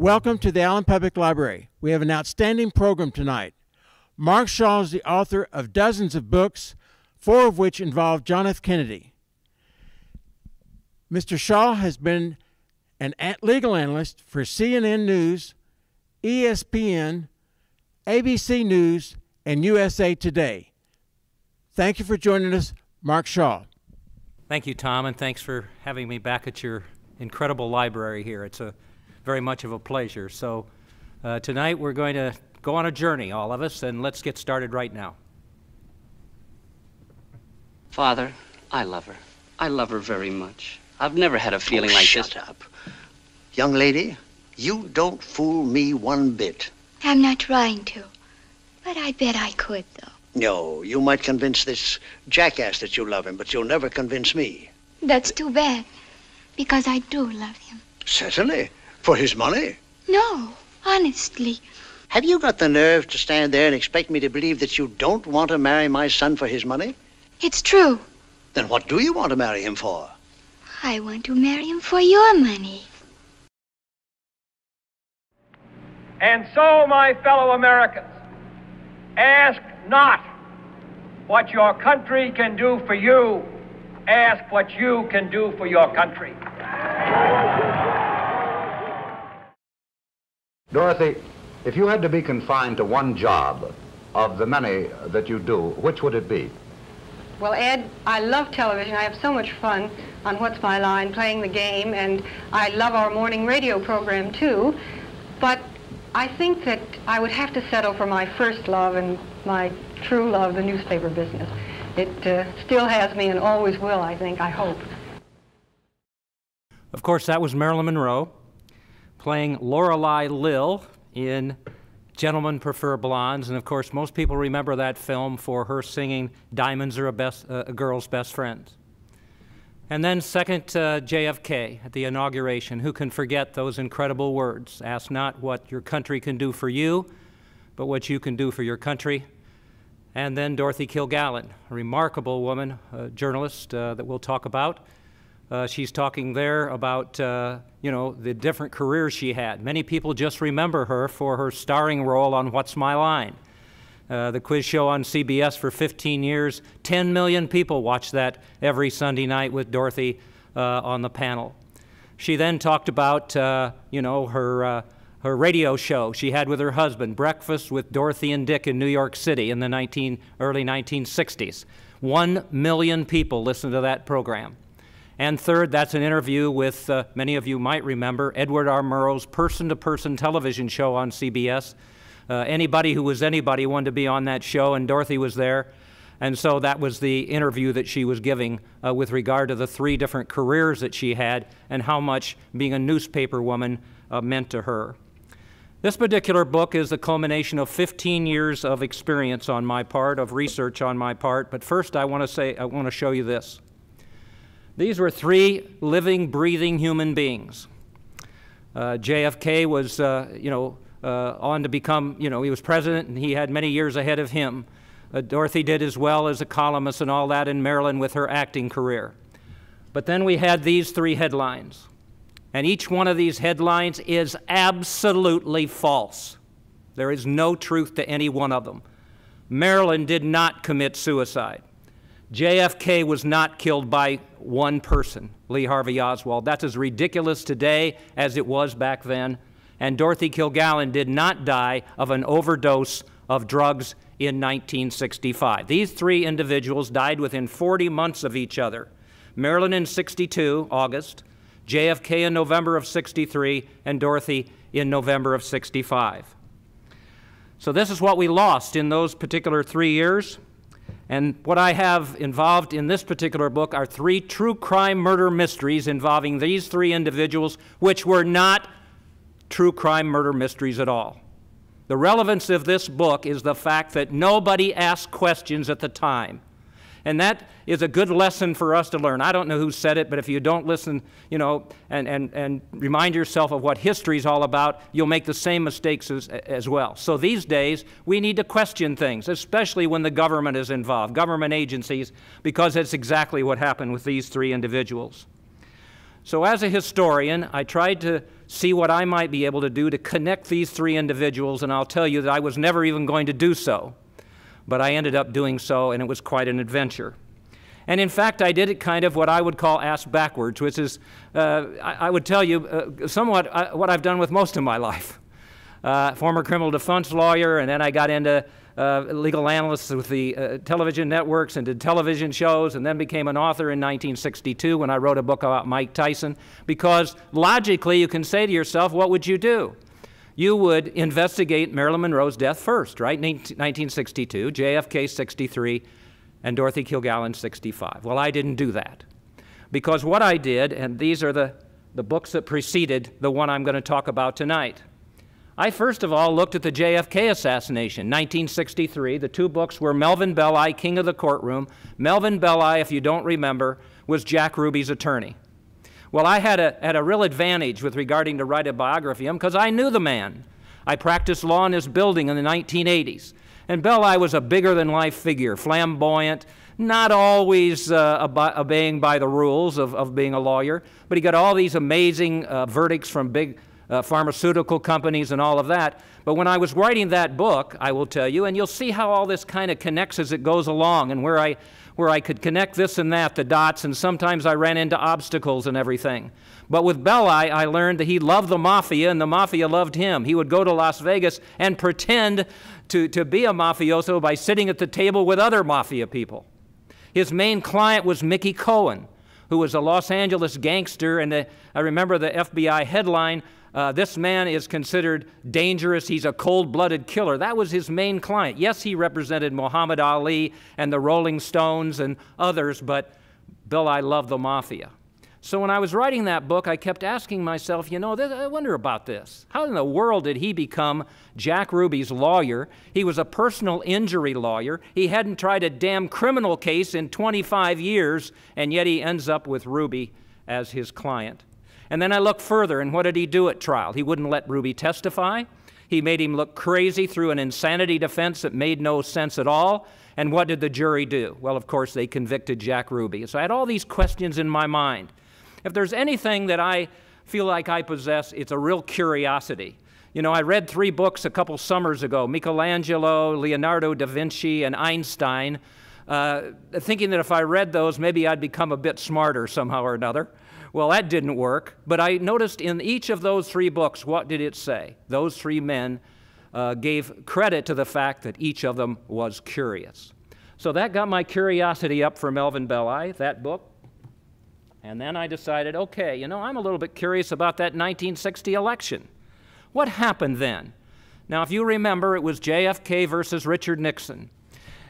Welcome to the Allen Public Library. We have an outstanding program tonight. Mark Shaw is the author of dozens of books, 4 of which involve John F. Kennedy. Mr. Shaw has been an legal analyst for CNN News, ESPN, ABC News, and USA Today. Thank you for joining us, Mark Shaw. Thank you, Tom, and thanks for having me back at your incredible library here. It's a very much of a pleasure. So tonight we're going to go on a journey, all of us, and let's get started right now. Father, I love her. I love her very much. I've never had a feeling like this. Shut up. Young lady, you don't fool me one bit. I'm not trying to, but I bet I could, though. No, you might convince this jackass that you love him, but you'll never convince me. That's too bad, because I do love him. Certainly. For his money? No, honestly. Have you got the nerve to stand there and expect me to believe that you don't want to marry my son for his money? It's true. Then what do you want to marry him for? I want to marry him for your money. And so, my fellow Americans, ask not what your country can do for you. Ask what you can do for your country. Dorothy, if you had to be confined to one job of the many that you do, which would it be? Well, Ed, I love television. I have so much fun on What's My Line, playing the game, and I love our morning radio program, too. But I think that I would have to settle for my first love and my true love, the newspaper business. It still has me and always will, I think, I hope. Of course, that was Marilyn Monroe, playing Lorelei Lill in Gentlemen Prefer Blondes. And of course, most people remember that film for her singing Diamonds Are a Girl's Best Friend. And then second, JFK at the inauguration. Who can forget those incredible words? Ask not what your country can do for you, but what you can do for your country. And then Dorothy Kilgallen, a remarkable woman, a journalist that we'll talk about. She's talking there about, you know, the different careers she had. Many people just remember her for her starring role on What's My Line, the quiz show on CBS for 15 years. 10 million people watched that every Sunday night with Dorothy on the panel. She then talked about, you know, her radio show she had with her husband, Breakfast with Dorothy and Dick in New York City in the early 1960s. 1 million people listened to that program. And third, that's an interview with, many of you might remember, Edward R. Murrow's person-to-person television show on CBS. Anybody who was anybody wanted to be on that show, and Dorothy was there. And so that was the interview that she was giving with regard to the 3 different careers that she had and how much being a newspaper woman meant to her. This particular book is the culmination of 15 years of experience on my part, of research on my part. But first, I want to show you this. These were 3 living, breathing human beings. JFK was, on to become, he was president, and he had many years ahead of him. Dorothy did as well as a columnist and all that in Maryland with her acting career. But then we had these 3 headlines, and each one of these headlines is absolutely false. There is no truth to any one of them. Marilyn did not commit suicide. JFK was not killed by one person, Lee Harvey Oswald. That's as ridiculous today as it was back then. And Dorothy Kilgallen did not die of an overdose of drugs in 1965. These 3 individuals died within 40 months of each other. Marilyn in 62, August, JFK in November of 63, and Dorothy in November of 65. So this is what we lost in those particular 3 years. And what I have involved in this particular book are 3 true crime murder mysteries involving these 3 individuals, which were not true crime murder mysteries at all. The relevance of this book is the fact that nobody asked questions at the time. And that is a good lesson for us to learn. I don't know who said it, but if you don't listen, you know, and remind yourself of what history is all about, you'll make the same mistakes as well. So these days, we need to question things, especially when the government is involved, government agencies, because that's exactly what happened with these 3 individuals. So as a historian, I tried to see what I might be able to do to connect these three individuals, and I'll tell you that I was never even going to do so. But I ended up doing so, and it was quite an adventure. And in fact, I did it kind of what I would call ass backwards, which is, I would tell you somewhat what I've done with most of my life. Former criminal defense lawyer, and then I got into legal analysts with the television networks and did television shows, and then became an author in 1962 when I wrote a book about Mike Tyson, because logically you can say to yourself, what would you do? You would investigate Marilyn Monroe's death first, right? 1962, JFK 63, and Dorothy Kilgallen 65. Well, I didn't do that, because what I did, and these are the books that preceded the one I'm going to talk about tonight. I first of all looked at the JFK assassination, 1963. The two books were Melvin Belli, King of the Courtroom. Melvin Belli, if you don't remember, was Jack Ruby's attorney. Well, I had a real advantage with regarding to write a biography of him, because I knew the man. I practiced law in his building in the 1980s. And Belli was a bigger-than-life figure, flamboyant, not always obeying by the rules of being a lawyer, but he got all these amazing verdicts from big pharmaceutical companies and all of that. But when I was writing that book, I will tell you, and you'll see how all this kind of connects as it goes along, and where I could connect this and that, the dots, and sometimes I ran into obstacles and everything. But with Belli, I learned that he loved the mafia, and the mafia loved him. He would go to Las Vegas and pretend to be a mafioso by sitting at the table with other mafia people. His main client was Mickey Cohen, who was a Los Angeles gangster, and I remember the FBI headline, this man is considered dangerous. He's a cold-blooded killer. That was his main client. Yes, he represented Muhammad Ali and the Rolling Stones and others, but Belli loved the mafia. So when I was writing that book, I kept asking myself, you know, I wonder about this. How in the world did he become Jack Ruby's lawyer? He was a personal injury lawyer. He hadn't tried a damn criminal case in 25 years, and yet he ends up with Ruby as his client. And then I looked further, and what did he do at trial? He wouldn't let Ruby testify. He made him look crazy through an insanity defense that made no sense at all. And what did the jury do? Well, of course, they convicted Jack Ruby. So I had all these questions in my mind. If there's anything that I feel like I possess, it's a real curiosity. You know, I read three books a couple summers ago, Michelangelo, Leonardo da Vinci, and Einstein, thinking that if I read those, maybe I'd become a bit smarter somehow or another. Well, that didn't work, but I noticed in each of those three books, what did it say? Those three men gave credit to the fact that each of them was curious. So that got my curiosity up for Melvin Belli, that book. And then I decided, okay, you know, I'm a little bit curious about that 1960 election. What happened then? Now, if you remember, it was JFK versus Richard Nixon.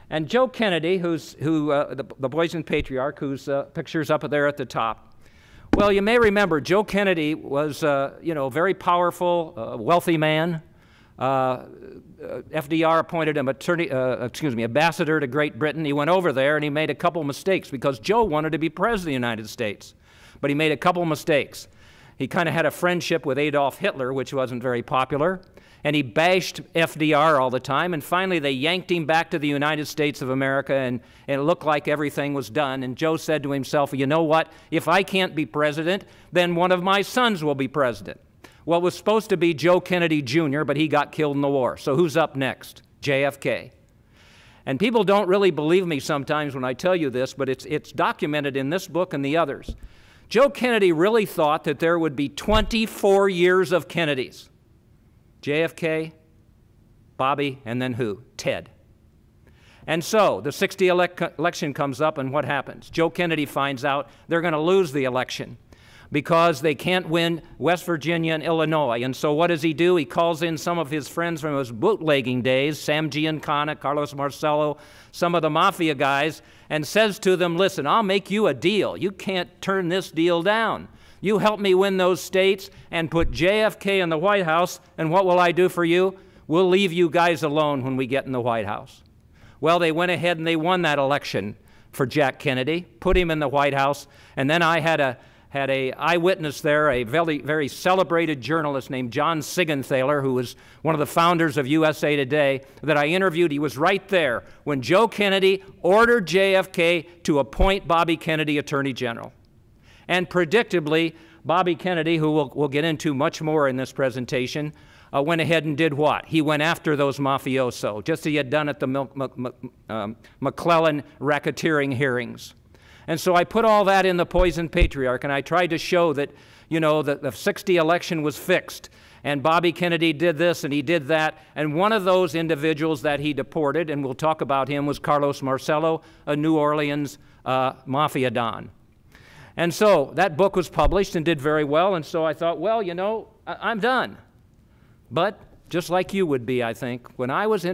And Joe Kennedy, who's the Poison Patriarch, whose picture's up there at the top. Well, you may remember Joe Kennedy was, you know, a very powerful, wealthy man. FDR appointed him ambassador to Great Britain. He went over there and he made a couple mistakes because Joe wanted to be president of the United States, but he made a couple mistakes. He kind of had a friendship with Adolf Hitler, which wasn't very popular, and he bashed FDR all the time, and finally they yanked him back to the United States of America, and it looked like everything was done, and Joe said to himself, you know what, if I can't be president, then one of my sons will be president. Well, it was supposed to be Joe Kennedy Jr., but he got killed in the war, so who's up next? JFK. And people don't really believe me sometimes when I tell you this, but it's documented in this book and the others. Joe Kennedy really thought that there would be 24 years of Kennedys. JFK, Bobby, and then who? Ted. And so the 60 election comes up, and what happens? Joe Kennedy finds out they're going to lose the election because they can't win West Virginia and Illinois. And so what does he do? He calls in some of his friends from his bootlegging days, Sam Giancana, Carlos Marcello, some of the mafia guys, and says to them, listen, I'll make you a deal. You can't turn this deal down. You help me win those states and put JFK in the White House, and what will I do for you? We'll leave you guys alone when we get in the White House. Well, they went ahead and they won that election for Jack Kennedy, put him in the White House, and then I had a eyewitness there, a very, very celebrated journalist named John Sigenthaler, who was one of the founders of USA Today, that I interviewed. He was right there when Joe Kennedy ordered JFK to appoint Bobby Kennedy Attorney General. And predictably, Bobby Kennedy, who we'll get into much more in this presentation, went ahead and did what? He went after those mafioso, just as he had done at the McClellan racketeering hearings. And so I put all that in the Poison Patriarch, and I tried to show that, you know, that the 60 election was fixed, and Bobby Kennedy did this and he did that, and one of those individuals that he deported, and we'll talk about him, was Carlos Marcello, a New Orleans mafia don. And so that book was published and did very well, and so I thought, well, you know, I'm done. But just like you would be, I think, when I was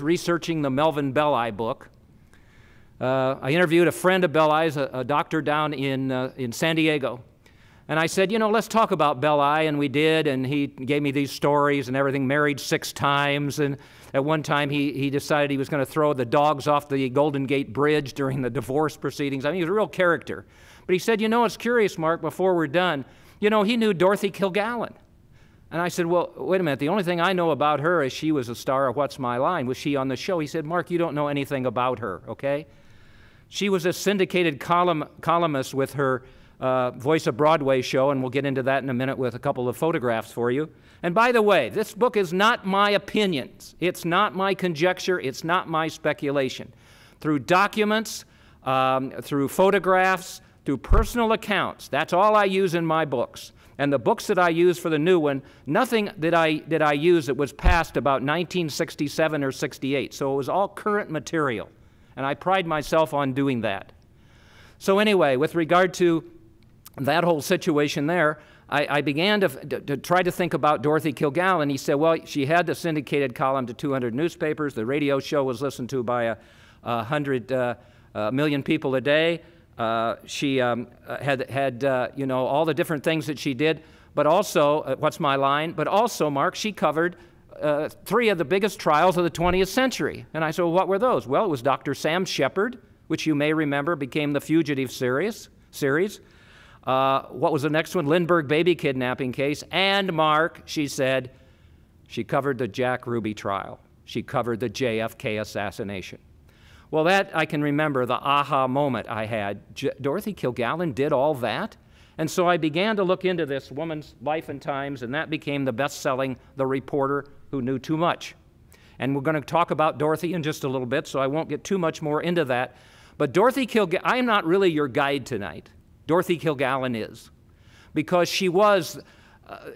researching the Melvin Belli book, I interviewed a friend of Belli's, a doctor down in San Diego. And I said, you know, let's talk about Belli, and we did, and he gave me these stories and everything, married 6 times, and at one time he decided he was going to throw the dogs off the Golden Gate Bridge during the divorce proceedings. I mean, he was a real character. But he said, you know, it's curious, Mark, before we're done, you know, he knew Dorothy Kilgallen. And I said, well, wait a minute, the only thing I know about her is she was a star of What's My Line. Was she on the show? He said, Mark, you don't know anything about her, okay? She was a syndicated columnist with her Voice of Broadway show, and we'll get into that in a minute with a couple of photographs for you. And by the way, this book is not my opinions. It's not my conjecture. It's not my speculation. Through documents, through photographs, through personal accounts, that's all I use in my books. And the books that I use for the new one, nothing that I use that was passed about 1967 or 68. So it was all current material. And I pride myself on doing that. So anyway, with regard to that whole situation there, I began to try to think about Dorothy Kilgallen. He said, well, she had the syndicated column to 200 newspapers. The radio show was listened to by 100 million people a day. She had you know, all the different things that she did, but also, What's My Line? But also, Mark, she covered 3 of the biggest trials of the 20th century. And I said, well, what were those? Well, it was Dr. Sam Sheppard, which you may remember became the Fugitive series. What was the next one? Lindbergh baby kidnapping case. And Mark, she said, she covered the Jack Ruby trial. She covered the JFK assassination. Well, that I can remember the aha moment I had. Dorothy Kilgallen did all that? And so I began to look into this woman's life and times, and that became the best-selling The Reporter Who Knew Too Much. And we're going to talk about Dorothy in just a little bit, so I won't get too much more into that. But Dorothy Kilgallen, I am not really your guide tonight. Dorothy Kilgallen is, because she was,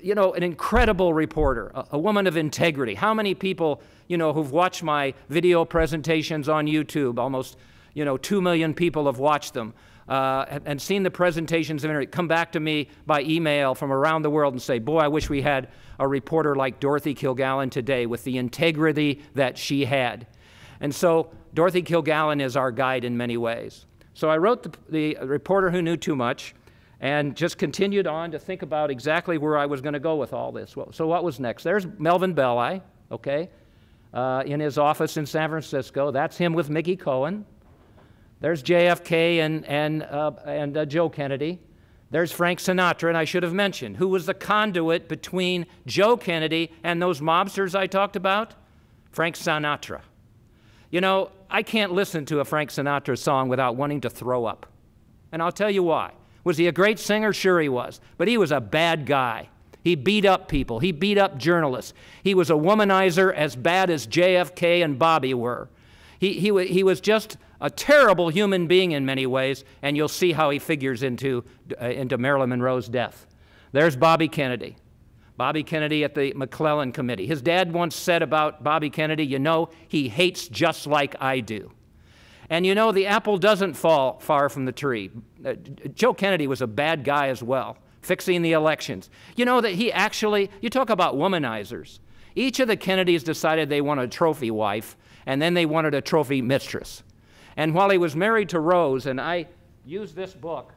you know, an incredible reporter, a woman of integrity. How many people, you know, who've watched my video presentations on YouTube, almost, you know, 2 million people have watched them, and seen the presentations of internet, come back to me by email from around the world and say, boy, I wish we had a reporter like Dorothy Kilgallen today with the integrity that she had. And so Dorothy Kilgallen is our guide in many ways. So I wrote the Reporter Who Knew Too Much, and just continued on to think about exactly where I was going to go with all this. So what was next? There's Melvin Belli, okay, in his office in San Francisco. That's him with Mickey Cohen. There's JFK and Joe Kennedy. There's Frank Sinatra, and I should have mentioned, who was the conduit between Joe Kennedy and those mobsters I talked about? Frank Sinatra. You know, I can't listen to a Frank Sinatra song without wanting to throw up. And I'll tell you why. Was he a great singer? Sure he was. But he was a bad guy. He beat up people. He beat up journalists. He was a womanizer as bad as JFK and Bobby were. He was just a terrible human being in many ways, and you'll see how he figures into Marilyn Monroe's death. There's Bobby Kennedy. Bobby Kennedy at the McClellan Committee. His dad once said about Bobby Kennedy, you know, he hates just like I do. And you know, the apple doesn't fall far from the tree. Joe Kennedy was a bad guy as well, fixing the elections. You know that he actually, you talk about womanizers. Each of the Kennedys decided they wanted a trophy wife, and then they wanted a trophy mistress. And while he was married to Rose, and I used this book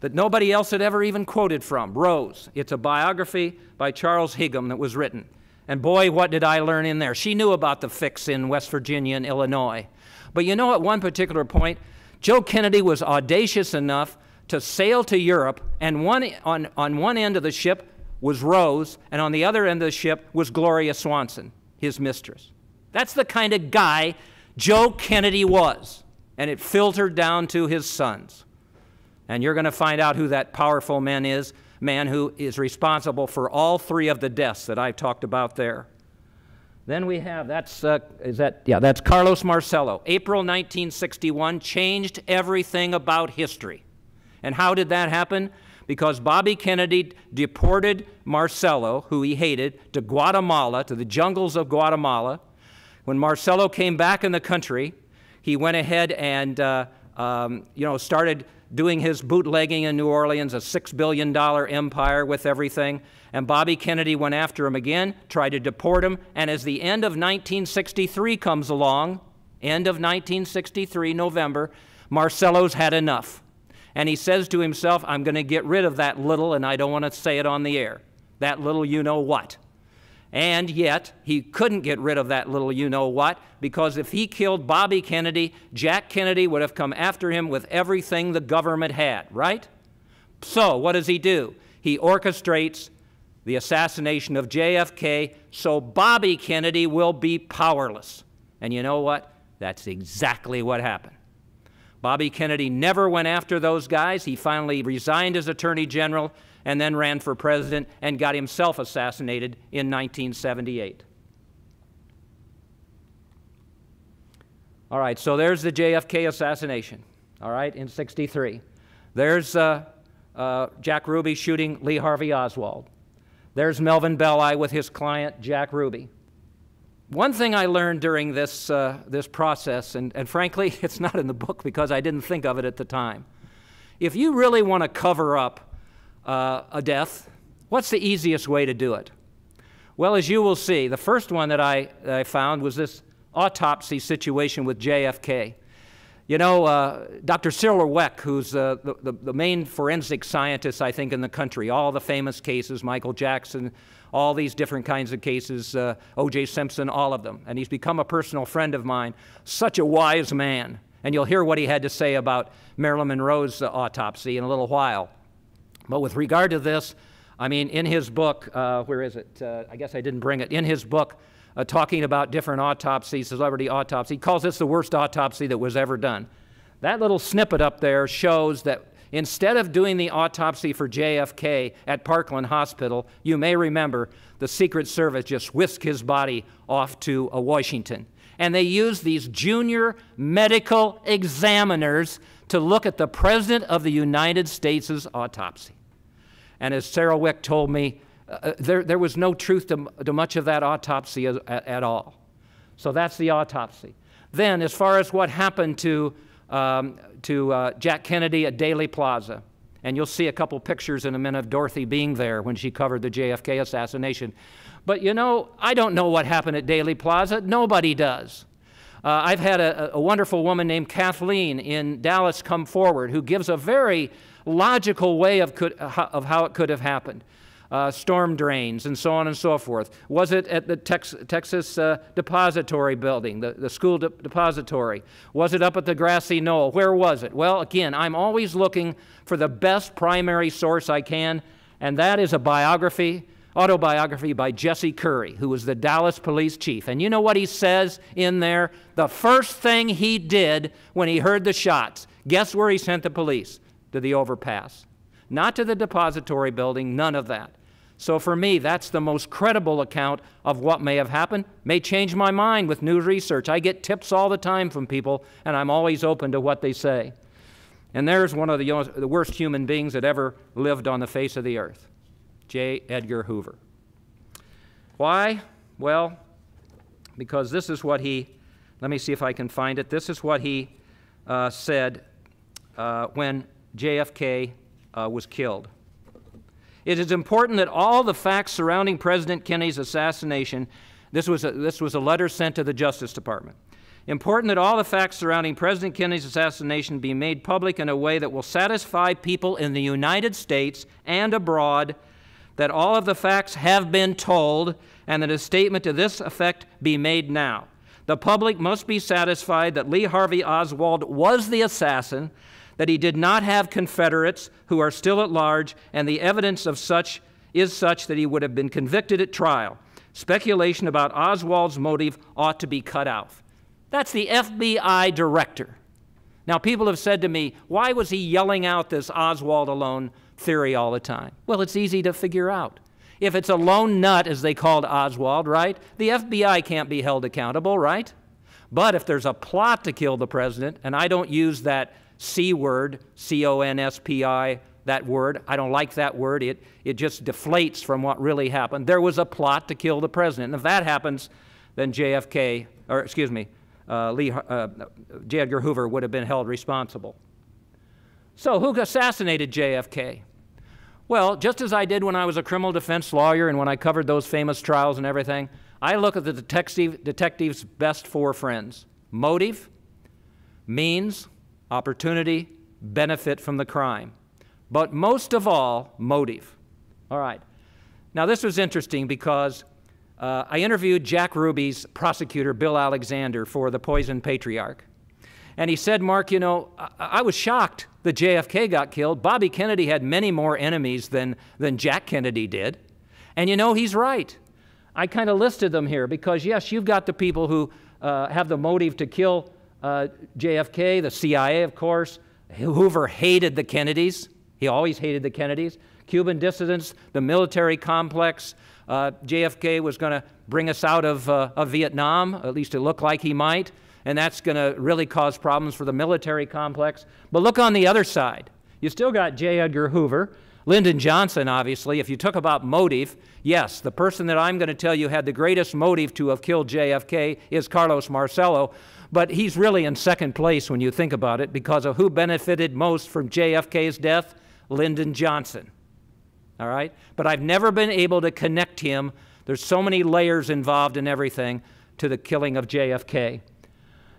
that nobody else had ever even quoted from, Rose. It's a biography by Charles Higham that was written. And boy, what did I learn in there. She knew about the fix in West Virginia and Illinois. But you know, at one particular point, Joe Kennedy was audacious enough to sail to Europe, and on one end of the ship was Rose, and on the other end of the ship was Gloria Swanson, his mistress. That's the kind of guy Joe Kennedy was, and it filtered down to his sons. and you're going to find out who that powerful man is, man who is responsible for all three of the deaths that I've talked about there. Then we have, that's Carlos Marcello. April 1961 changed everything about history. And how did that happen? Because Bobby Kennedy deported Marcello, who he hated, to Guatemala, to the jungles of Guatemala. When Marcello came back in the country, he went ahead and started doing his bootlegging in New Orleans, a $6 billion empire with everything. And Bobby Kennedy went after him again, tried to deport him. And as the end of 1963 comes along, end of 1963, November, Marcello's had enough. And he says to himself, I'm going to get rid of that little, and I don't want to say it on the air, that little you-know-what. And yet, he couldn't get rid of that little you-know-what, because if he killed Bobby Kennedy, Jack Kennedy would have come after him with everything the government had, right? So, what does he do? He orchestrates the assassination of JFK, so Bobby Kennedy will be powerless. And you know what? That's exactly what happened. Bobby Kennedy never went after those guys. He finally resigned as Attorney General and then ran for president and got himself assassinated in 1978. All right, so there's the JFK assassination, all right, in 63. There's Jack Ruby shooting Lee Harvey Oswald. There's Melvin Belli with his client, Jack Ruby. One thing I learned during this, this process, and frankly, it's not in the book because I didn't think of it at the time. If you really want to cover up a death, what's the easiest way to do it? Well, as you will see, the first one that I found was this autopsy situation with JFK. You know, Dr. Cyril Wecht, who's the main forensic scientist, I think, in the country, all the famous cases, Michael Jackson, all these different kinds of cases, O.J. Simpson, all of them. And he's become a personal friend of mine, such a wise man. And you'll hear what he had to say about Marilyn Monroe's autopsy in a little while. But with regard to this, I mean, in his book, where is it? I guess I didn't bring it. In his book, talking about different autopsies, celebrity autopsy. He calls this the worst autopsy that was ever done. That little snippet up there shows that instead of doing the autopsy for JFK at Parkland Hospital, you may remember the Secret Service just whisked his body off to Washington. And they used these junior medical examiners to look at the President of the United States' autopsy. And as Sarah Wick told me, there was no truth to much of that autopsy at all. So that's the autopsy. Then, as far as what happened to Jack Kennedy at Dealey Plaza, and you'll see a couple pictures in a minute of Dorothy being there when she covered the JFK assassination. But you know, I don't know what happened at Dealey Plaza. Nobody does. I've had a wonderful woman named Kathleen in Dallas come forward who gives a very logical way of how it could have happened. Storm drains, and so on and so forth. Was it at the Texas Depository Building, the school depository? Was it up at the grassy knoll? Where was it? Well, again, I'm always looking for the best primary source I can, and that is a biography, autobiography by Jesse Curry, who was the Dallas police chief. And you know what he says in there? The first thing he did when he heard the shots, guess where he sent the police? To the overpass. Not to the depository building, none of that. So for me, that's the most credible account of what may have happened. May change my mind with new research. I get tips all the time from people, and I'm always open to what they say. And there's one of the worst human beings that ever lived on the face of the earth, J. Edgar Hoover. Why? Well, because this is what he, let me see if I can find it. This is what he said when JFK was killed. It is important that all the facts surrounding President Kennedy's assassination, this was a letter sent to the Justice Department. Important that all the facts surrounding President Kennedy's assassination be made public in a way that will satisfy people in the United States and abroad that all of the facts have been told and that a statement to this effect be made now. The public must be satisfied that Lee Harvey Oswald was the assassin, that he did not have Confederates who are still at large, and the evidence of such is such that he would have been convicted at trial. Speculation about Oswald's motive ought to be cut out. That's the FBI director. Now, people have said to me, why was he yelling out this Oswald alone theory all the time? Well, it's easy to figure out. If it's a lone nut, as they called Oswald, right, the FBI can't be held accountable, right? But if there's a plot to kill the president, and I don't use that C word, C-O-N-S-P-I, that word, I don't like that word, it just deflates from what really happened. There was a plot to kill the president, and if that happens, then JFK, or excuse me, J. Edgar Hoover would have been held responsible. So who assassinated JFK? Well, just as I did when I was a criminal defense lawyer and when I covered those famous trials and everything, I look at the detective's best four friends: motive, means, opportunity, benefit from the crime. But most of all, motive. All right. Now this was interesting because I interviewed Jack Ruby's prosecutor, Bill Alexander, for the Poison Patriarch. And he said, Mark, you know, I was shocked that JFK got killed. Bobby Kennedy had many more enemies than Jack Kennedy did. And you know, he's right. I kind of listed them here because, yes, you've got the people who have the motive to kill JFK, the CIA, of course. Hoover hated the Kennedys. He always hated the Kennedys. Cuban dissidents, the military complex. JFK was going to bring us out of Vietnam, at least it looked like he might, and that's going to really cause problems for the military complex. But look on the other side. You still got J. Edgar Hoover, Lyndon Johnson, obviously. If you talk about motive, yes, the person that I'm going to tell you had the greatest motive to have killed JFK is Carlos Marcello, but he's really in second place when you think about it because of who benefited most from JFK's death? Lyndon Johnson. All right? But I've never been able to connect him. There's so many layers involved in everything to the killing of JFK.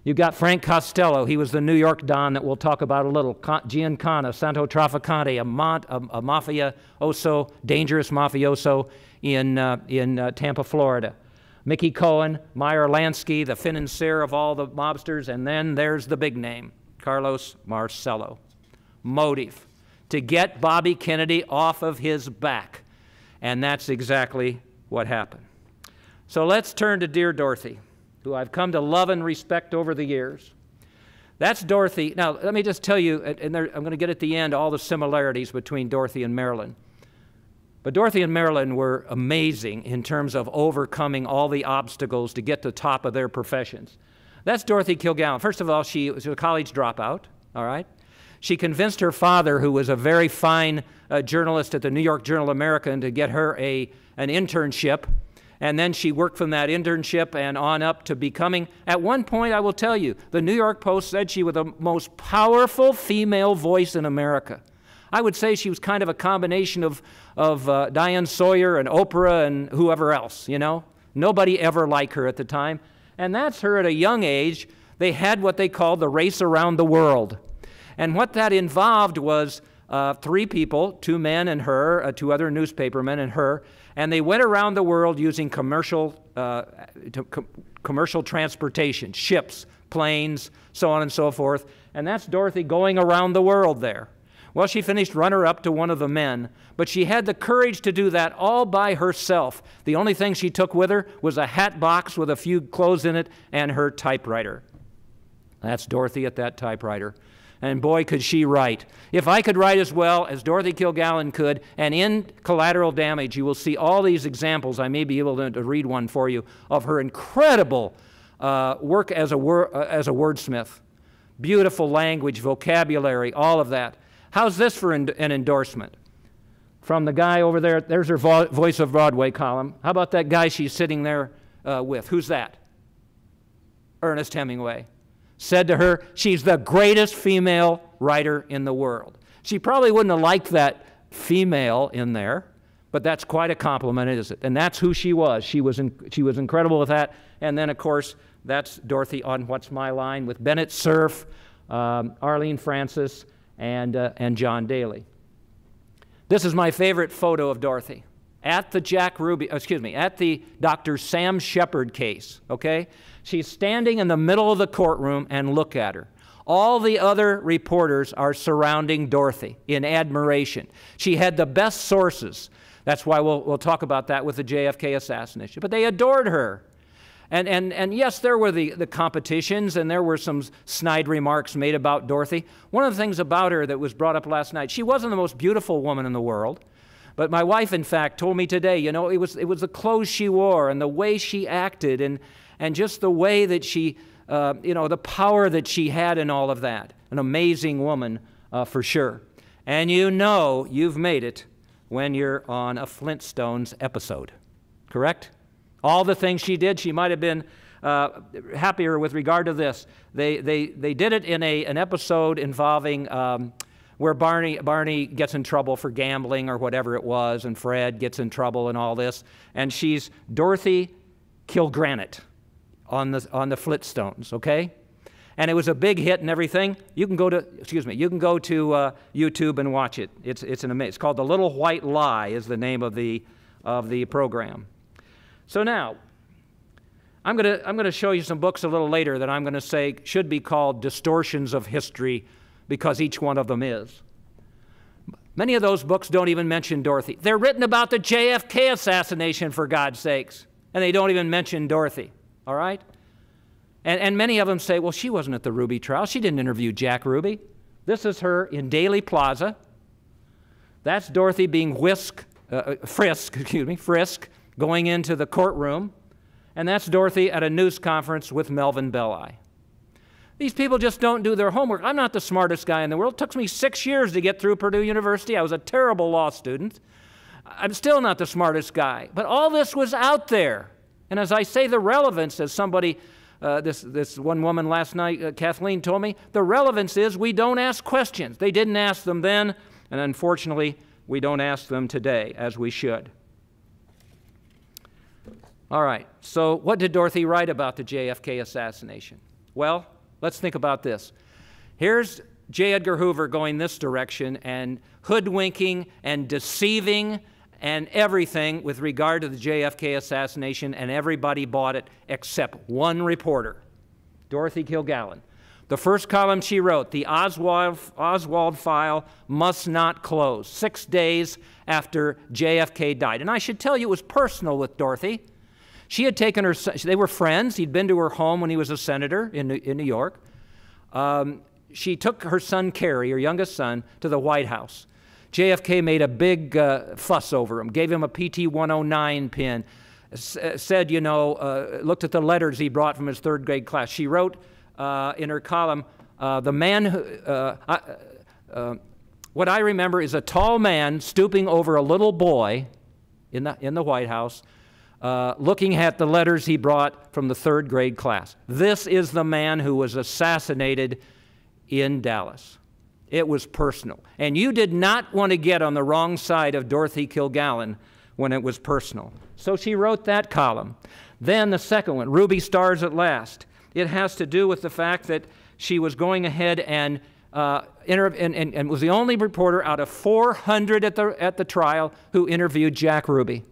You've got Frank Costello. He was the New York Don that we'll talk about a little. Giancana, Santo Trafficante, a mafioso, dangerous mafioso in Tampa, Florida. Mickey Cohen, Meyer Lansky, the financier of all the mobsters. And then there's the big name, Carlos Marcello. Motive: to get Bobby Kennedy off of his back. And that's exactly what happened. So let's turn to dear Dorothy, who I've come to love and respect over the years. That's Dorothy. Now, let me just tell you, and I'm going to get at the end all the similarities between Dorothy and Marilyn. But Dorothy and Marilyn were amazing in terms of overcoming all the obstacles to get to the top of their professions. That's Dorothy Kilgallen. First of all, she was a college dropout, all right? She convinced her father, who was a very fine journalist at the New York Journal-American, to get her an internship. And then she worked from that internship and on up to becoming, at one point, I will tell you, the New York Post said she was the most powerful female voice in America. I would say she was kind of a combination of Diane Sawyer and Oprah and whoever else, you know? Nobody ever liked her at the time. And that's her at a young age. They had what they called the race around the world. And what that involved was three people, two men and her, two other newspapermen and her, and they went around the world using commercial transportation, ships, planes, so on and so forth. And that's Dorothy going around the world there. Well, she finished runner-up to one of the men, but she had the courage to do that all by herself. The only thing she took with her was a hat box with a few clothes in it and her typewriter. That's Dorothy at that typewriter. And boy, could she write. If I could write as well as Dorothy Kilgallen could, and in Collateral Damage, you will see all these examples. I may be able to read one for you of her incredible work as a wordsmith. Beautiful language, vocabulary, all of that. How's this for an endorsement? From the guy over there, there's her Voice of Broadway column. How about that guy she's sitting there with? Who's that? Ernest Hemingway. Said to her, she's the greatest female writer in the world. She probably wouldn't have liked that female in there, but that's quite a compliment, isn't it? And that's who she was. She was incredible with that. And then, of course, that's Dorothy on What's My Line with Bennett Cerf, Arlene Francis, and John Daly. This is my favorite photo of Dorothy at the Dr. Sam Sheppard case, okay? She's standing in the middle of the courtroom, and look at her. All the other reporters are surrounding Dorothy in admiration. She had the best sources. That's why we'll talk about that with the JFK assassination. But they adored her. And yes, there were the competitions, and there were some snide remarks made about Dorothy. One of the things about her that was brought up last night, she wasn't the most beautiful woman in the world, but my wife, in fact, told me today, you know, it was the clothes she wore and the way she acted and just the way that she, you know, the power that she had in all of that. An amazing woman for sure. And you know you've made it when you're on a Flintstones episode, correct? All the things she did, she might have been happier with regard to this. They did it in an episode involving where Barney gets in trouble for gambling or whatever it was, and Fred gets in trouble and all this, and she's Dorothy Kilgallen on the Flintstones, okay? And it was a big hit and everything. You can go to, excuse me, you can go to YouTube and watch it. It's an amazing. It's called The Little White Lie is the name of the program. So now, I'm going to show you some books a little later that I'm going to say should be called distortions of history, because each one of them is. Many of those books don't even mention Dorothy. They're written about the JFK assassination, for God's sakes, and they don't even mention Dorothy, all right? And many of them say, well, she wasn't at the Ruby trial. She didn't interview Jack Ruby. This is her in Dealey Plaza. That's Dorothy being frisked, going into the courtroom, and that's Dorothy at a news conference with Melvin Belli. These people just don't do their homework. I'm not the smartest guy in the world. It took me 6 years to get through Purdue University. I was a terrible law student. I'm still not the smartest guy, but all this was out there. And as I say, the relevance, as somebody, this one woman last night, Kathleen, told me, the relevance is we don't ask questions. They didn't ask them then, and unfortunately, we don't ask them today as we should. All right, so what did Dorothy write about the JFK assassination? Well, let's think about this. Here's J. Edgar Hoover going this direction and hoodwinking and deceiving and everything with regard to the JFK assassination, and everybody bought it except one reporter, Dorothy Kilgallen. The first column she wrote, the Oswald file must not close, 6 days after JFK died. And I should tell you, it was personal with Dorothy. She had taken her, they were friends. He'd been to her home when he was a senator in New York. She took her son, Cary, her youngest son, to the White House. JFK made a big fuss over him, gave him a PT-109 pin, said, you know, looked at the letters he brought from his third grade class. She wrote in her column, the man who, what I remember is a tall man stooping over a little boy in the White House, looking at the letters he brought from the third grade class. This is the man who was assassinated in Dallas. It was personal. And you did not want to get on the wrong side of Dorothy Kilgallen when it was personal. So she wrote that column. Then the second one, Ruby Stars at Last. It has to do with the fact that she was going ahead and was the only reporter out of 400 at the trial who interviewed Jack Ruby.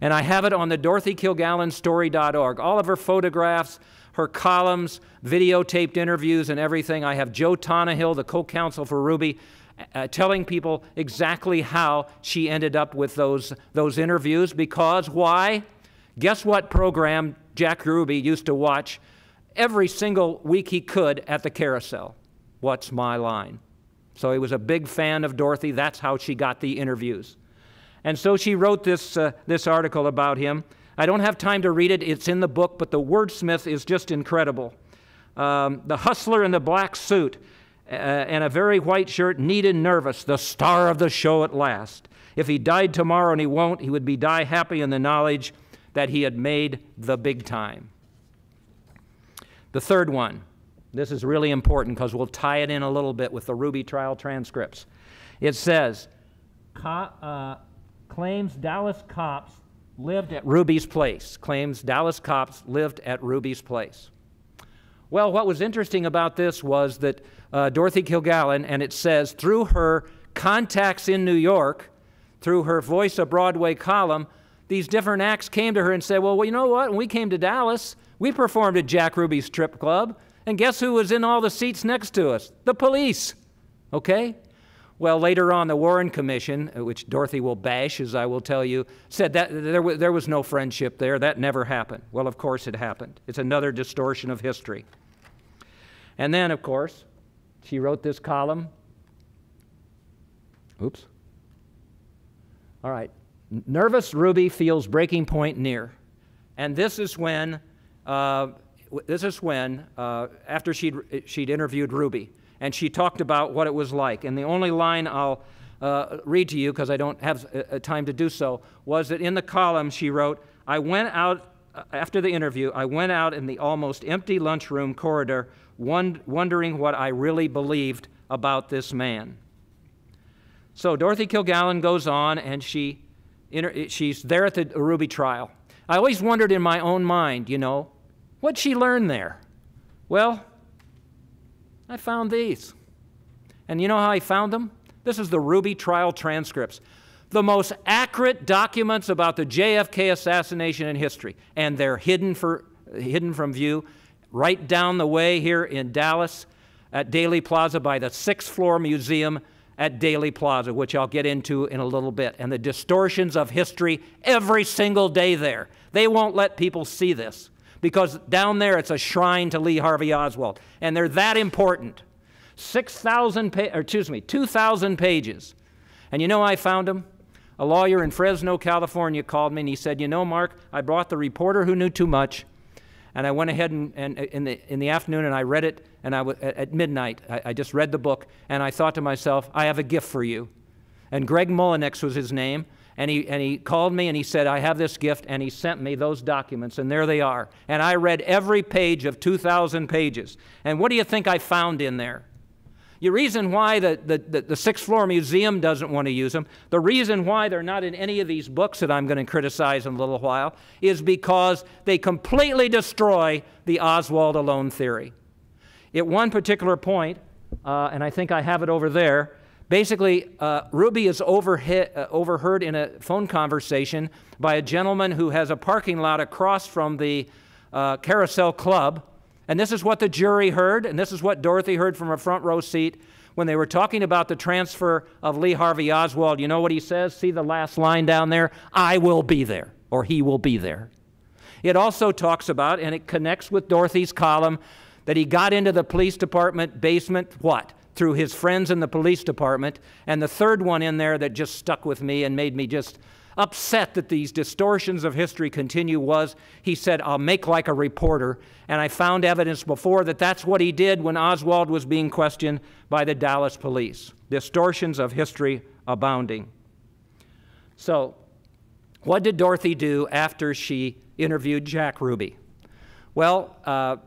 And I have it on the DorothyKilgallenStory.org. All of her photographs, her columns, videotaped interviews and everything. I have Joe Tonahill, the co-counsel for Ruby, telling people exactly how she ended up with those interviews, because why? Guess what program Jack Ruby used to watch every single week he could at the carousel? What's My Line? So he was a big fan of Dorothy. That's how she got the interviews. And so she wrote this article about him. I don't have time to read it. It's in the book, but the wordsmith is just incredible. The hustler in the black suit and a very white shirt, neat and nervous, the star of the show at last. If he died tomorrow, and he won't, he would be die happy in the knowledge that he had made the big time. The third one, this is really important because we'll tie it in a little bit with the Ruby trial transcripts. It says, claims Dallas cops lived at Ruby's place. Claims Dallas cops lived at Ruby's place. Well, what was interesting about this was that Dorothy Kilgallen, and it says, through her contacts in New York, through her Voice of Broadway column, these different acts came to her and said, well, you know what? When we came to Dallas, we performed at Jack Ruby's strip club, and guess who was in all the seats next to us? The police, okay? Well, later on, the Warren Commission, which Dorothy will bash, as I will tell you, said that there was no friendship there. That never happened. Well, of course it happened. It's another distortion of history. And then, of course, she wrote this column. Oops. All right. Nervous Ruby feels breaking point near. And this is when, after she'd interviewed Ruby, and she talked about what it was like. And the only line I'll read to you, because I don't have time to do so, was that in the column she wrote, I went out, after the interview, I went out in the almost empty lunchroom corridor wondering what I really believed about this man. So Dorothy Kilgallen goes on, and she's there at the Ruby trial. I always wondered in my own mind, you know, what'd she learn there? Well, I found these. And you know how I found them? This is the Ruby trial transcripts. The most accurate documents about the JFK assassination in history. And they're hidden from view right down the way here in Dallas at Dealey Plaza by the 6th floor museum at Dealey Plaza, which I'll get into in a little bit. And the distortions of history every single day there. They won't let people see this, because down there it's a shrine to Lee Harvey Oswald, and they're that important. 2,000 pages. And you know I found them? A lawyer in Fresno, California called me, and he said, you know, Mark, I brought The Reporter Who Knew Too Much, and I went ahead and in the afternoon, and I read it, and at midnight, I just read the book, and I thought to myself, I have a gift for you. And Greg Mullinex was his name. And he called me and he said, I have this gift, and he sent me those documents, and there they are. And I read every page of 2,000 pages. And what do you think I found in there? The reason why the 6th floor museum doesn't want to use them, the reason why they're not in any of these books that I'm going to criticize in a little while, is because they completely destroy the Oswald alone theory. At one particular point, and I think I have it over there, basically, Ruby is overheard in a phone conversation by a gentleman who has a parking lot across from the Carousel Club. And this is what the jury heard, and this is what Dorothy heard from her front row seat when they were talking about the transfer of Lee Harvey Oswald. You know what he says? See the last line down there? I will be there, or he will be there. It also talks about, and it connects with Dorothy's column, that he got into the police department basement, what? Through his friends in the police department. And the third one in there that just stuck with me and made me just upset that these distortions of history continue was, he said, I'll make like a reporter. And I found evidence before that that's what he did when Oswald was being questioned by the Dallas police. Distortions of history abounding. So what did Dorothy do after she interviewed Jack Ruby? Well,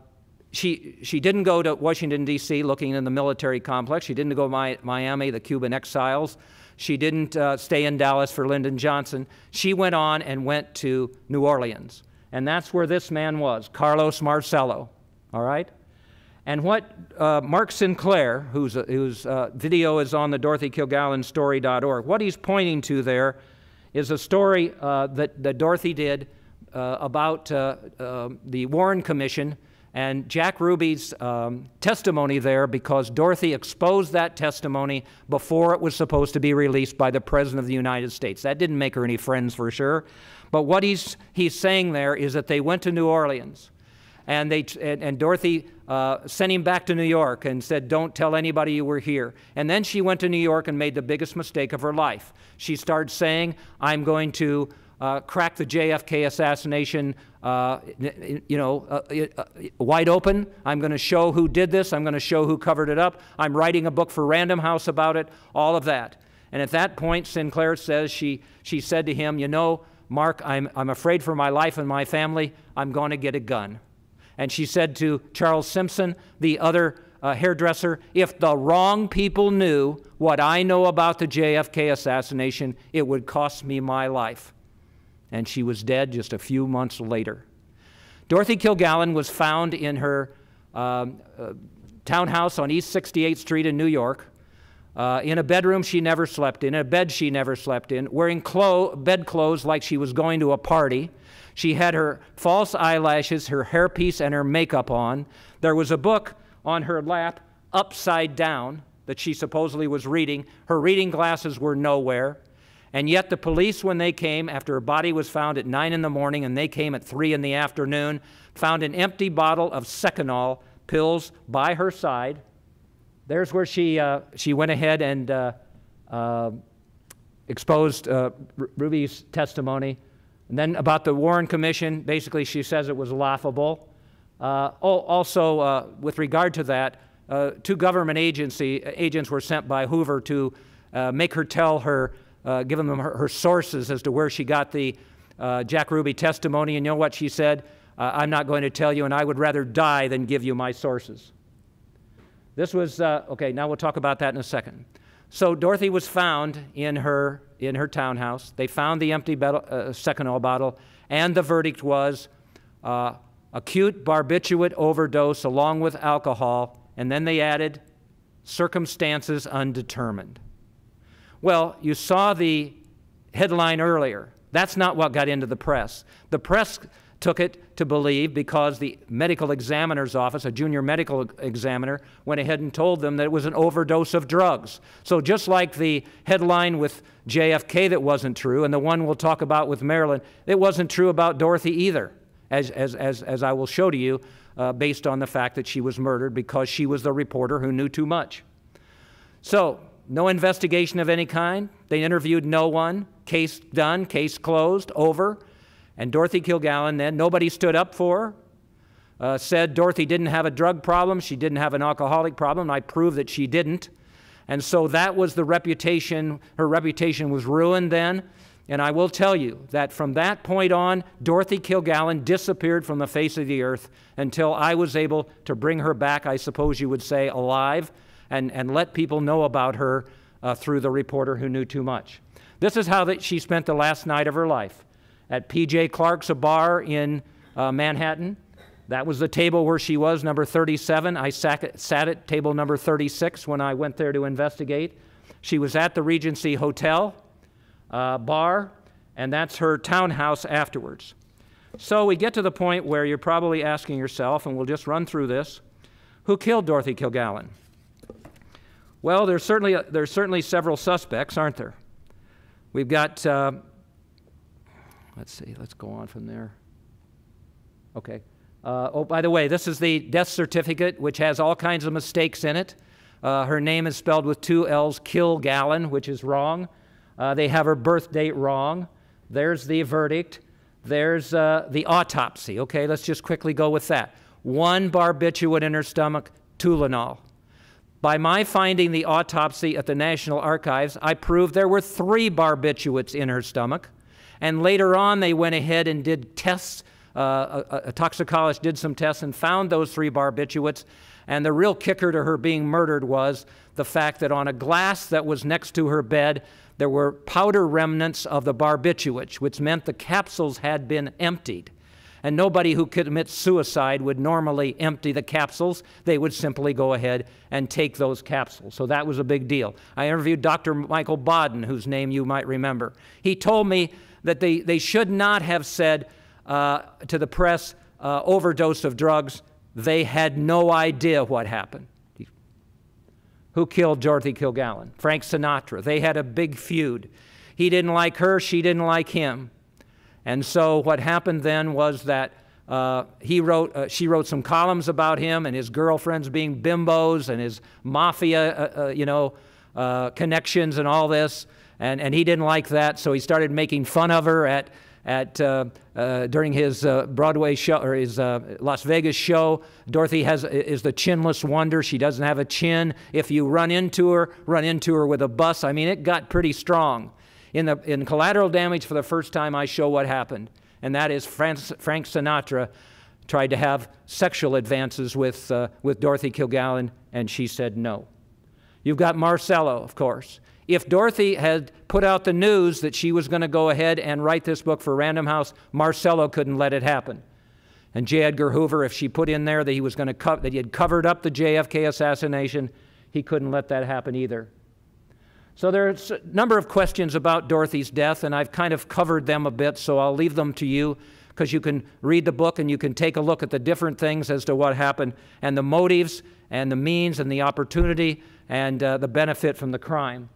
she didn't go to Washington, D.C. looking in the military complex. She didn't go to Miami, the Cuban exiles. She didn't stay in Dallas for Lyndon Johnson. She went on and went to New Orleans. And that's where this man was, Carlos Marcello, all right? And what Mark Sinclair, whose video is on the DorothyKilgallenStory.org, what he's pointing to there is a story that Dorothy did about the Warren Commission and Jack Ruby's testimony there, because Dorothy exposed that testimony before it was supposed to be released by the President of the United States. That didn't make her any friends for sure. But what he's saying there is that they went to New Orleans, and Dorothy sent him back to New York and said, don't tell anybody you were here. And then she went to New York and made the biggest mistake of her life. She started saying, I'm going to crack the JFK assassination wide open. I'm going to show who did this. I'm going to show who covered it up. I'm writing a book for Random House about it, all of that. And at that point, Sinclair says she said to him, you know, Mark, I'm afraid for my life and my family. I'm going to get a gun. And she said to Charles Simpson, the other hairdresser, if the wrong people knew what I know about the JFK assassination, it would cost me my life. And she was dead just a few months later. Dorothy Kilgallen was found in her townhouse on East 68th Street in New York, in a bedroom she never slept in, a bed she never slept in, wearing bedclothes like she was going to a party. She had her false eyelashes, her hairpiece, and her makeup on. There was a book on her lap, upside down, that she supposedly was reading. Her reading glasses were nowhere. And yet the police, when they came, after her body was found at 9 in the morning and they came at 3 in the afternoon, found an empty bottle of Seconal pills by her side. There's where she went ahead and exposed Ruby's testimony. And then about the Warren Commission, basically she says it was laughable. Also, with regard to that, two government agents were sent by Hoover to make her tell her, giving them her sources as to where she got the Jack Ruby testimony. And you know what she said? I'm not going to tell you, and I would rather die than give you my sources. This was, okay, now we'll talk about that in a second. So Dorothy was found in her townhouse. They found the empty Seconal bottle, and the verdict was acute barbiturate overdose along with alcohol, and then they added circumstances undetermined. Well, you saw the headline earlier. That's not what got into the press. The press took it to believe because the medical examiner's office, a junior medical examiner, went ahead and told them that it was an overdose of drugs. So just like the headline with JFK that wasn't true, and the one we'll talk about with Marilyn, it wasn't true about Dorothy either, as I will show to you, based on the fact that she was murdered because she was the reporter who knew too much. So, no investigation of any kind. They interviewed no one. Case done, case closed, over. And Dorothy Kilgallen then, nobody stood up for her, said Dorothy didn't have a drug problem, she didn't have an alcoholic problem, I proved that she didn't. And so that was the reputation, her reputation was ruined then. And I will tell you that from that point on, Dorothy Kilgallen disappeared from the face of the earth until I was able to bring her back, I suppose you would say, alive, and let people know about her through The Reporter Who Knew Too Much. This is how that she spent the last night of her life, at P.J. Clark's, a bar in Manhattan. That was the table where she was, number 37. I sat at table number 36 when I went there to investigate. She was at the Regency Hotel bar, and that's her townhouse afterwards. So we get to the point where you're probably asking yourself, and we'll just run through this, who killed Dorothy Kilgallen? Well, there's certainly several suspects, aren't there? We've got, let's see, let's go on from there. Okay. Oh, by the way, this is the death certificate, which has all kinds of mistakes in it. Her name is spelled with two L's, Kilgallen, which is wrong. They have her birth date wrong. There's the verdict. There's the autopsy. Okay, let's just quickly go with that. One barbiturate in her stomach, Tylenol. By my finding the autopsy at the National Archives, I proved there were 3 barbiturates in her stomach. And later on, they went ahead and did tests. A toxicologist did some tests and found those 3 barbiturates. And the real kicker to her being murdered was the fact that on a glass that was next to her bed, there were powder remnants of the barbiturates, which meant the capsules had been emptied. And nobody who commits suicide would normally empty the capsules. They would simply go ahead and take those capsules. So that was a big deal. I interviewed Dr. Michael Bodden, whose name you might remember. He told me that they should not have said to the press, overdose of drugs. They had no idea what happened. Who killed Dorothy Kilgallen? Frank Sinatra. They had a big feud. He didn't like her. She didn't like him. And so what happened then was that she wrote some columns about him and his girlfriends being bimbos and his mafia, connections and all this. And he didn't like that, so he started making fun of her during his Broadway show or his Las Vegas show. Dorothy is the chinless wonder. She doesn't have a chin. If you run into her with a bus. I mean, it got pretty strong. In Collateral Damage, for the first time, I show what happened, and that is Frank Sinatra tried to have sexual advances with Dorothy Kilgallen, and she said no. You've got Marcello, of course. If Dorothy had put out the news that she was going to go ahead and write this book for Random House, Marcello couldn't let it happen. And J. Edgar Hoover, if she put in there that he was going to that he had covered up the JFK assassination, he couldn't let that happen either. So there's a number of questions about Dorothy's death, and I've kind of covered them a bit, so I'll leave them to you because you can read the book and you can take a look at the different things as to what happened and the motives and the means and the opportunity and the benefit from the crime.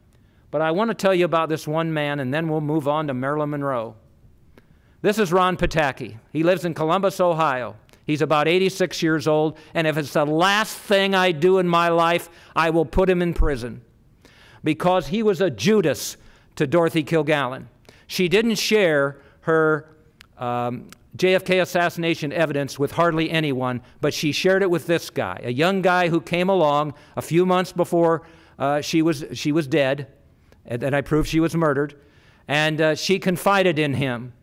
But I want to tell you about this one man, and then we'll move on to Marilyn Monroe. This is Ron Pataki. He lives in Columbus, Ohio. He's about 86 years old, and if it's the last thing I do in my life, I will put him in prison, because he was a Judas to Dorothy Kilgallen. She didn't share her JFK assassination evidence with hardly anyone, but she shared it with this guy, a young guy who came along a few months before she was dead, and I proved she was murdered, and she confided in him.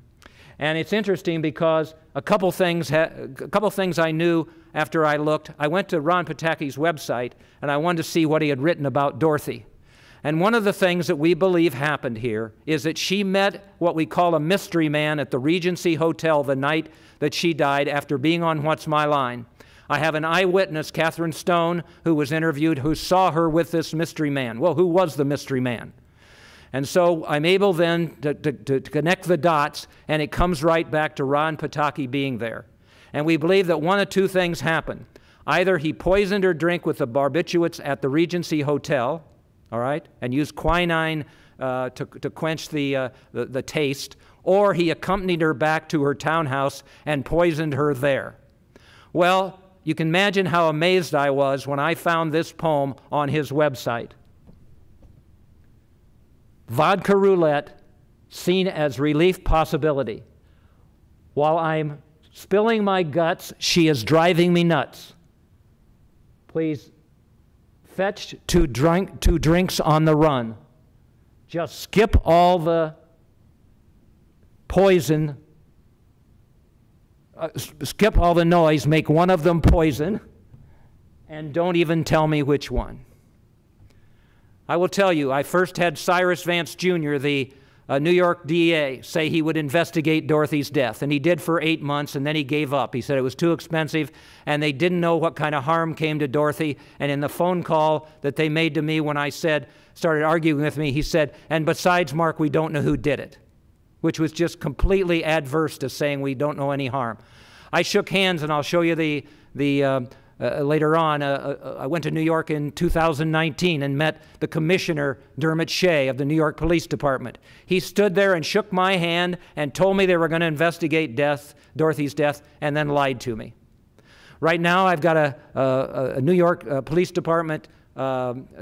And it's interesting because a couple things I knew after I looked. I went to Ron Pataki's website, and I wanted to see what he had written about Dorothy. And one of the things that we believe happened here is that she met what we call a mystery man at the Regency Hotel the night that she died after being on What's My Line. I have an eyewitness, Catherine Stone, who was interviewed, who saw her with this mystery man. Well, who was the mystery man? And so I'm able then to connect the dots, and it comes right back to Ron Pataki being there. And we believe that one of two things happened. Either he poisoned her drink with the barbiturates at the Regency Hotel, all right, and used quinine to quench the taste, or he accompanied her back to her townhouse and poisoned her there. Well, you can imagine how amazed I was when I found this poem on his website. Vodka roulette, seen as relief possibility. While I'm spilling my guts, she is driving me nuts. Please fetch two drinks on the run. Just skip all the poison, skip all the noise, make one of them poison, and don't even tell me which one. I will tell you, I first had Cyrus Vance Jr., the New York DA, say he would investigate Dorothy's death, and he did for 8 months, and then he gave up. He said it was too expensive, and they didn't know what kind of harm came to Dorothy. And in the phone call that they made to me when I started arguing with me, he said, "And besides, Mark, we don't know who did it," which was just completely adverse to saying we don't know any harm. I shook hands, and I'll show you later on, I went to New York in 2019 and met the commissioner, Dermot Shea, of the New York Police Department. He stood there and shook my hand and told me they were going to investigate Dorothy's death, and then lied to me. Right now, I've got a New York Police Department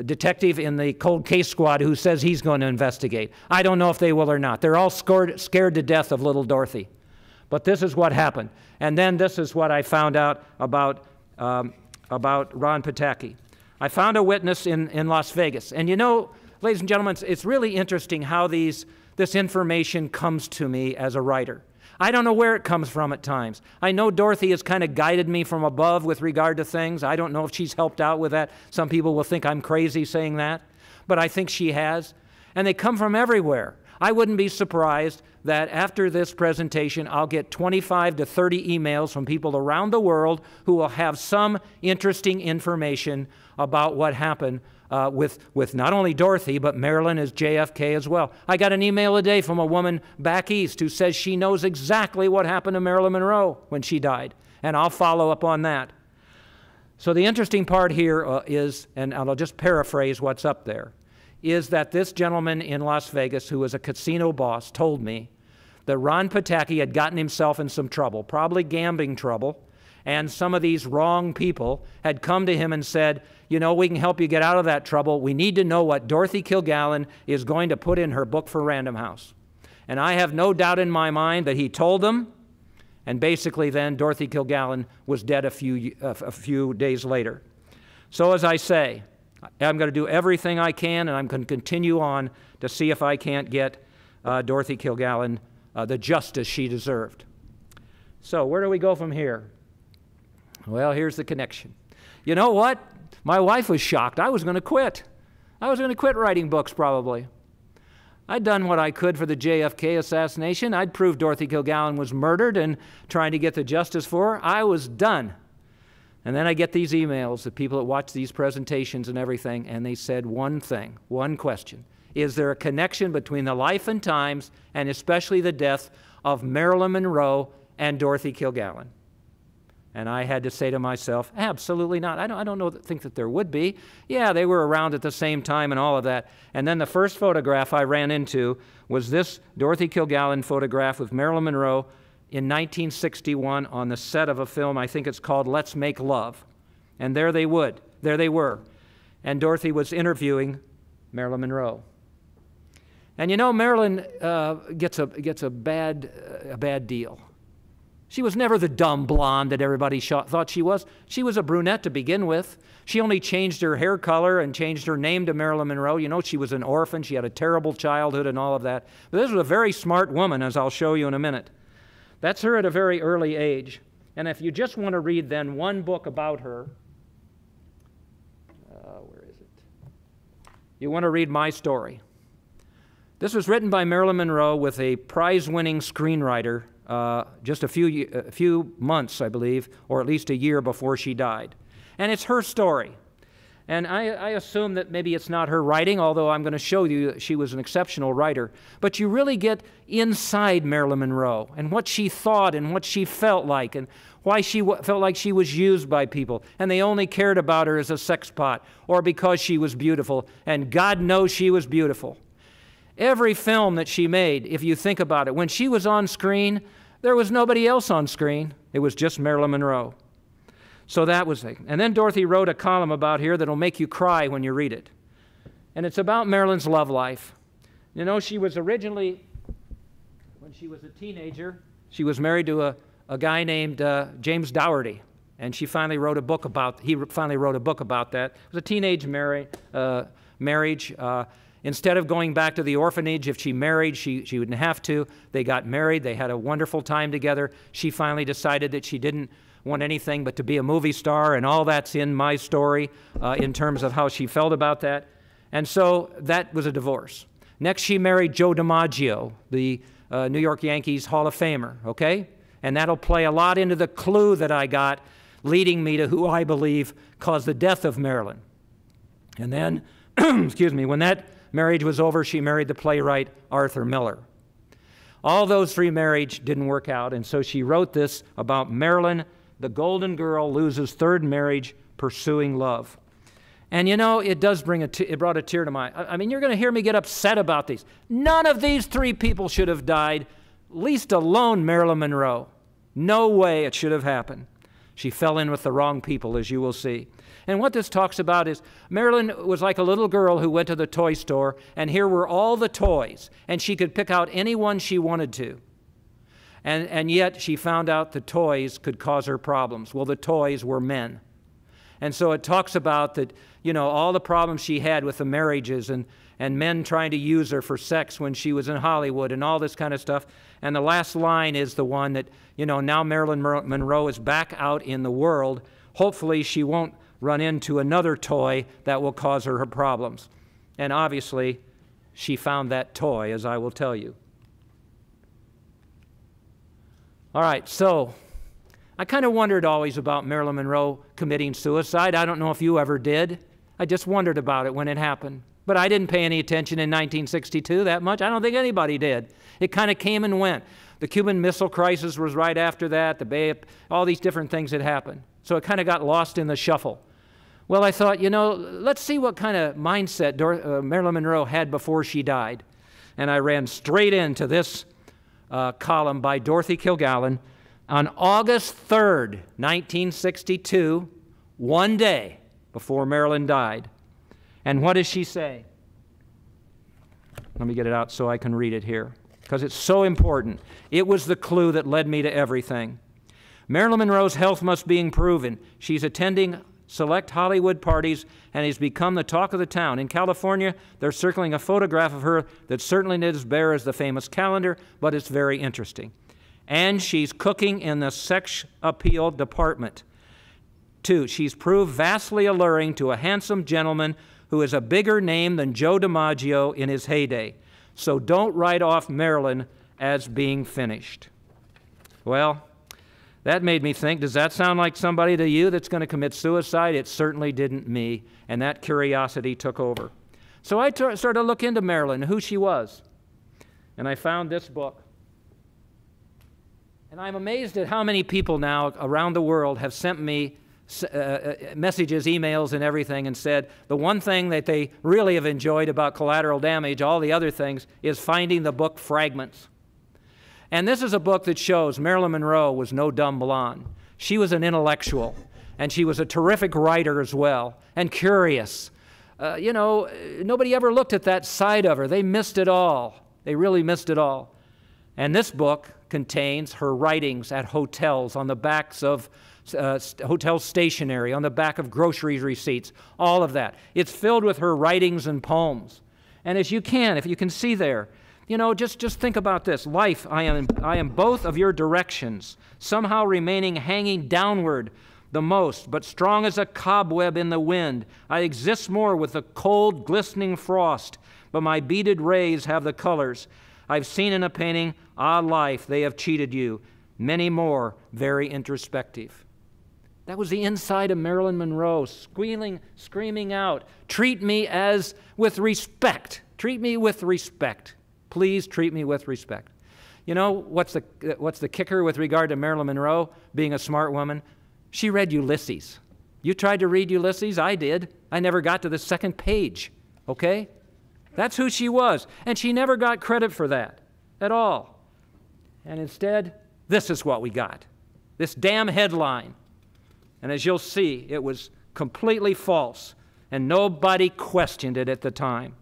detective in the cold case squad who says he's going to investigate. I don't know if they will or not. They're all scared to death of little Dorothy. But this is what happened. And then this is what I found out about Ron Pataki. I found a witness in Las Vegas. And you know, ladies and gentlemen, it's really interesting how this information comes to me as a writer. I don't know where it comes from at times. I know Dorothy has kind of guided me from above with regard to things. I don't know if she's helped out with that. Some people will think I'm crazy saying that, but I think she has. And they come from everywhere. I wouldn't be surprised that after this presentation, I'll get 25 to 30 emails from people around the world who will have some interesting information about what happened with not only Dorothy, but Marilyn as JFK as well. I got an email a day from a woman back east who says she knows exactly what happened to Marilyn Monroe when she died, and I'll follow up on that. So the interesting part here is, and I'll just paraphrase what's up there, is that this gentleman in Las Vegas, who was a casino boss, told me that Ron Pataki had gotten himself in some trouble, probably gambling trouble, and some of these wrong people had come to him and said, you know, we can help you get out of that trouble. We need to know what Dorothy Kilgallen is going to put in her book for Random House. And I have no doubt in my mind that he told them, and basically then Dorothy Kilgallen was dead a few days later. So as I say, I'm going to do everything I can, and I'm going to continue on to see if I can't get Dorothy Kilgallen the justice she deserved. So where do we go from here? Well, here's the connection. You know what? My wife was shocked. I was going to quit. I was going to quit writing books, probably. I'd done what I could for the JFK assassination. I'd proved Dorothy Kilgallen was murdered and trying to get the justice for her. I was done. And then I get these emails, the people that watch these presentations and everything, and they said one thing, one question. Is there a connection between the life and times, and especially the death of Marilyn Monroe and Dorothy Kilgallen. And I had to say to myself, absolutely not. I don't think that there would be. Yeah, they were around at the same time and all of that. And then the first photograph I ran into was this Dorothy Kilgallen photograph with Marilyn Monroe in 1961 on the set of a film, I think it's called Let's Make Love. And there they would. There they were. And Dorothy was interviewing Marilyn Monroe. And you know, Marilyn gets a bad deal. She was never the dumb blonde that everybody thought she was. She was a brunette to begin with. She only changed her hair color and changed her name to Marilyn Monroe. You know, she was an orphan. She had a terrible childhood and all of that. But this was a very smart woman, as I'll show you in a minute. That's her at a very early age. And if you just want to read then one book about her, where is it? You want to read My Story. This was written by Marilyn Monroe with a prize-winning screenwriter just a few months, I believe, or at least a year before she died. And it's her story. And I assume that maybe it's not her writing, although I'm going to show you that she was an exceptional writer. But you really get inside Marilyn Monroe and what she thought and what she felt like and why she felt like she was used by people and they only cared about her as a sex pot or because she was beautiful. And God knows she was beautiful. Every film that she made, if you think about it, when she was on screen, there was nobody else on screen. It was just Marilyn Monroe. So that was it. And then Dorothy wrote a column about here that'll make you cry when you read it. And it's about Marilyn's love life. You know, she was originally, when she was a teenager, she was married to a guy named James Dougherty. And she finally wrote a book about, he finally wrote a book about that. It was a teenage marriage. Instead of going back to the orphanage, if she married, she wouldn't have to. They got married. They had a wonderful time together. She finally decided that she didn't want anything but to be a movie star, and all that's in My Story in terms of how she felt about that. And so that was a divorce. Next, she married Joe DiMaggio, the New York Yankees Hall of Famer, okay? And that'll play a lot into the clue that I got leading me to who I believe caused the death of Marilyn. And then, excuse me, when that marriage was over, she married the playwright Arthur Miller. All those three marriages didn't work out, and so she wrote this about Marilyn, the golden girl loses third marriage, pursuing love. And you know, it does bring it brought a tear to my eye. I mean, you're going to hear me get upset about these. None of these three people should have died, least alone Marilyn Monroe. No way it should have happened. She fell in with the wrong people, as you will see. And what this talks about is Marilyn was like a little girl who went to the toy store, and here were all the toys, and she could pick out any one she wanted to. And yet she found out the toys could cause her problems. Well, the toys were men. And so it talks about that, you know, all the problems she had with the marriages and men trying to use her for sex when she was in Hollywood and all this kind of stuff. And the last line is the one that, you know, now Marilyn Monroe is back out in the world. Hopefully she won't run into another toy that will cause her problems. And obviously she found that toy, as I will tell you. All right, so I kind of wondered always about Marilyn Monroe committing suicide. I don't know if you ever did. I just wondered about it when it happened. But I didn't pay any attention in 1962 that much. I don't think anybody did. It kind of came and went. The Cuban Missile Crisis was right after that, the Bay, all these different things had happened. So it kind of got lost in the shuffle. Well, I thought, you know, let's see what kind of mindset Marilyn Monroe had before she died. And I ran straight into this column by Dorothy Kilgallen on August 3rd, 1962, one day before Marilyn died. And what does she say? Let me get it out so I can read it here, because it's so important. It was the clue that led me to everything. Marilyn Monroe's health must be improving. She's attending select Hollywood parties and has become the talk of the town. In California, they're circling a photograph of her that certainly isn't as bare as the famous calendar, but it's very interesting. And she's cooking in the sex appeal department. 2, she's proved vastly alluring to a handsome gentleman who is a bigger name than Joe DiMaggio in his heyday. So don't write off Marilyn as being finished. Well, that made me think, does that sound like somebody to you that's going to commit suicide? It certainly didn't me, and that curiosity took over. So I started to look into Marilyn, who she was, and I found this book. And I'm amazed at how many people now around the world have sent me messages, emails, and everything, and said the one thing that they really have enjoyed about Collateral Damage, all the other things, is finding the book Fragments. And this is a book that shows Marilyn Monroe was no dumb blonde. She was an intellectual, and she was a terrific writer as well, and curious. You know, nobody ever looked at that side of her. They missed it all. They really missed it all. And this book contains her writings at hotels, on the backs of hotel stationery, on the back of groceries receipts, all of that. It's filled with her writings and poems. And as you can, if you can see there, you know, just think about this. Life, I am both of your directions, somehow remaining hanging downward the most, but strong as a cobweb in the wind. I exist more with the cold, glistening frost, but my beaded rays have the colors I've seen in a painting. Ah, life, they have cheated you. Many more, very introspective. That was the inside of Marilyn Monroe, screaming out, treat me with respect. Treat me with respect. Please treat me with respect. You know, what's the kicker with regard to Marilyn Monroe being a smart woman? She read Ulysses. You tried to read Ulysses? I did. I never got to the second page, okay? That's who she was, and she never got credit for that at all. And instead, this is what we got, this damn headline. And as you'll see, it was completely false, and nobody questioned it at the time.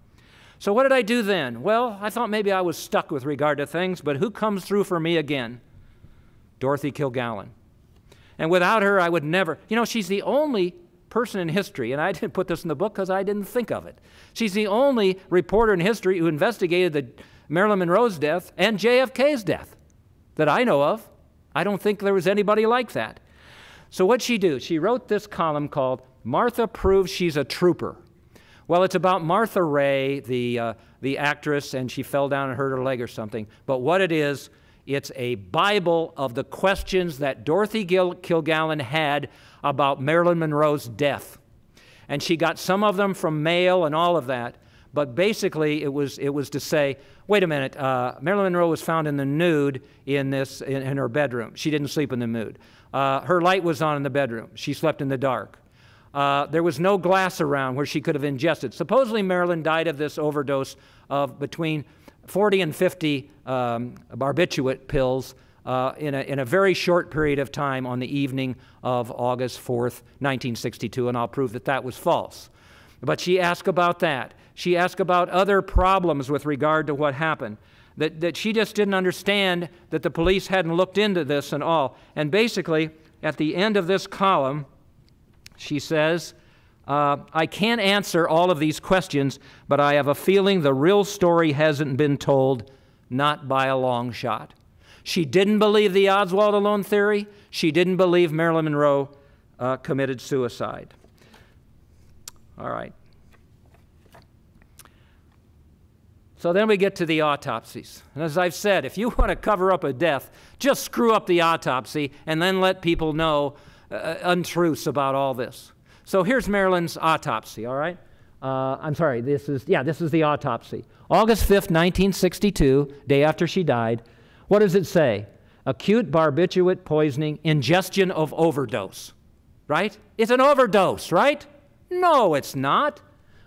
So what did I do then? Well, I thought maybe I was stuck with regard to things, but who comes through for me again? Dorothy Kilgallen. And without her, I would never, you know, she's the only person in history, and I didn't put this in the book because I didn't think of it. She's the only reporter in history who investigated Marilyn Monroe's death and JFK's death that I know of. I don't think there was anybody like that. So what'd she do? She wrote this column called Martha Proves She's a Trooper. Well, it's about Martha Ray, the actress, and she fell down and hurt her leg or something. But what it is, it's a Bible of the questions that Dorothy Kilgallen had about Marilyn Monroe's death. And she got some of them from mail and all of that. But basically, it was to say, wait a minute, Marilyn Monroe was found in the nude in her bedroom. She didn't sleep in the nude. Her light was on in the bedroom. She slept in the dark. There was no glass around where she could have ingested. Supposedly, Marilyn died of this overdose of between 40 and 50 barbiturate pills in a very short period of time on the evening of August 4th, 1962, and I'll prove that that was false. But she asked about that. She asked about other problems with regard to what happened, that she just didn't understand, that the police hadn't looked into this and all. And basically, at the end of this column, she says, I can't answer all of these questions, but I have a feeling the real story hasn't been told, not by a long shot. She didn't believe the Oswald alone theory. She didn't believe Marilyn Monroe committed suicide. All right. So then we get to the autopsies. And as I've said, if you want to cover up a death, just screw up the autopsy and then let people know untruths about all this. So here's Marilyn's autopsy, all right? I'm sorry, this is the autopsy. August 5th, 1962, day after she died. What does it say? Acute barbiturate poisoning, ingestion of overdose, right? It's an overdose, right? No, it's not.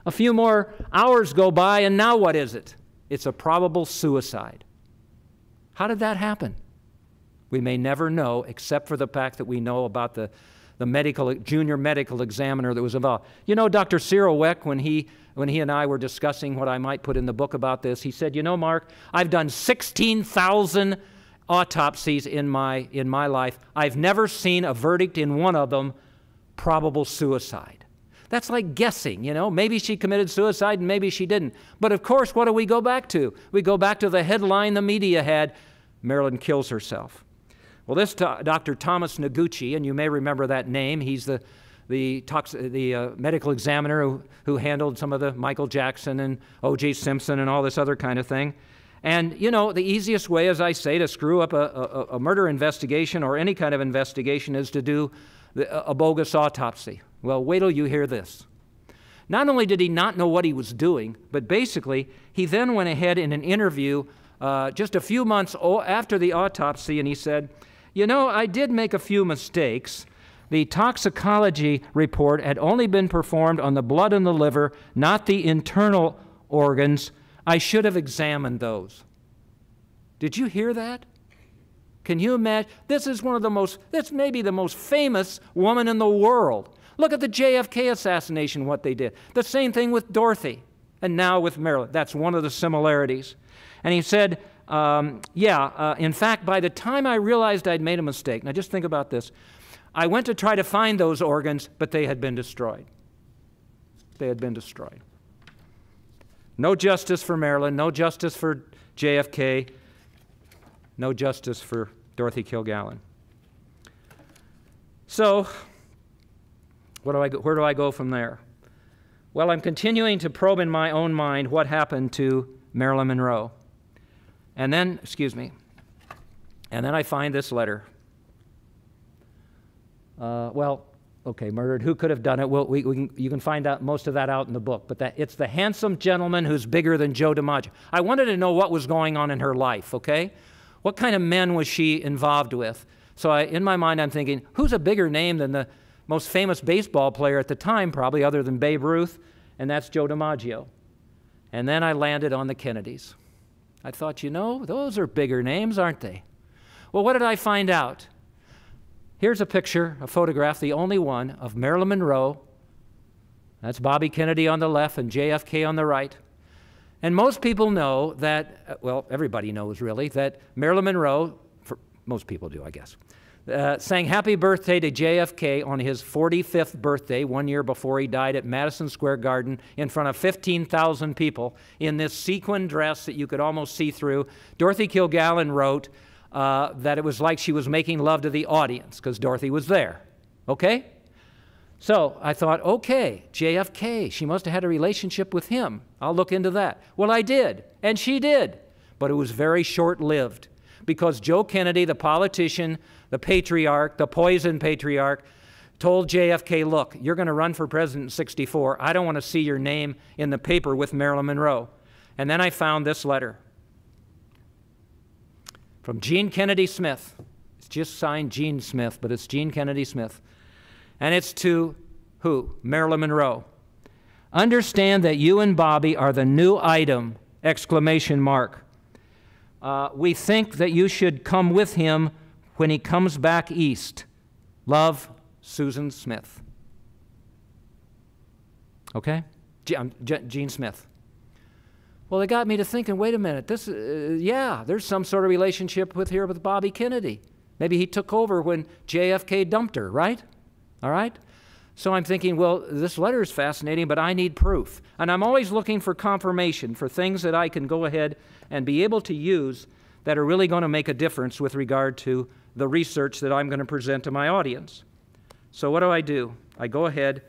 A few more hours go by, and now what is it? It's a probable suicide. How did that happen? We may never know, except for the fact that we know about the junior medical examiner that was involved. You know, Dr. Cyril Wecht, when he and I were discussing what I might put in the book about this, he said, you know, Mark, I've done 16,000 autopsies in my life. I've never seen a verdict in one of them, probable suicide. That's like guessing, you know. Maybe she committed suicide and maybe she didn't. But of course, what do we go back to? We go back to the headline the media had, Marilyn kills herself. Well, this Dr. Thomas Noguchi, and you may remember that name, he's the medical examiner who handled some of the Michael Jackson and O.J. Simpson and all this other kind of thing. And, you know, the easiest way, as I say, to screw up a murder investigation or any kind of investigation is to do a bogus autopsy. Well, wait till you hear this. Not only did he not know what he was doing, but basically he then went ahead in an interview just a few months after the autopsy, and he said, You know, I did make a few mistakes. The toxicology report had only been performed on the blood and the liver, not the internal organs. I should have examined those. Did you hear that? Can you imagine? This is one of the most, this may be the most famous woman in the world. Look at the JFK assassination, what they did. The same thing with Dorothy, and now with Marilyn. That's one of the similarities. And he said, in fact, by the time I realized I'd made a mistake, now just think about this, I went to try to find those organs, but they had been destroyed. They had been destroyed. No justice for Marilyn, no justice for JFK, no justice for Dorothy Kilgallen. So, where do I go from there? Well, I'm continuing to probe in my own mind what happened to Marilyn Monroe. And then, I find this letter. Murdered, who could have done it? Well, you can find out most of that out in the book, but it's the handsome gentleman who's bigger than Joe DiMaggio. I wanted to know what was going on in her life, okay? What kind of men was she involved with? So in my mind, I'm thinking, who's a bigger name than the most famous baseball player at the time, probably other than Babe Ruth, and that's Joe DiMaggio. And then I landed on the Kennedys. I thought, you know, those are bigger names, aren't they? Well, what did I find out? Here's a picture, a photograph, the only one, of Marilyn Monroe. That's Bobby Kennedy on the left and JFK on the right. And most people know that, well, everybody knows really, that Marilyn Monroe, most people do, I guess, sang Happy Birthday to JFK on his 45th birthday, one year before he died, at Madison Square Garden in front of 15,000 people in this sequin dress that you could almost see through. Dorothy Kilgallen wrote that it was like she was making love to the audience because Dorothy was there, okay? So I thought, okay, JFK, she must have had a relationship with him. I'll look into that. Well, I did, and she did, but it was very short-lived because Joe Kennedy, the politician, the patriarch, the poison patriarch, told JFK, look, you're going to run for president in '64. I don't want to see your name in the paper with Marilyn Monroe. And then I found this letter from Gene Kennedy Smith. It's just signed Gene Smith, but it's Gene Kennedy Smith. And it's to who? Marilyn Monroe. Understand that you and Bobby are the new item, exclamation mark. We think that you should come with him when he comes back east. Love, Susan Smith. Okay? Gene Smith. Well, it got me to thinking, wait a minute, there's some sort of relationship with Bobby Kennedy. Maybe he took over when JFK dumped her, right? All right? So I'm thinking, well, this letter is fascinating, but I need proof. And I'm always looking for confirmation for things that I can go ahead and be able to use that are really going to make a difference with regard to the research that I'm going to present to my audience. So what do? I go ahead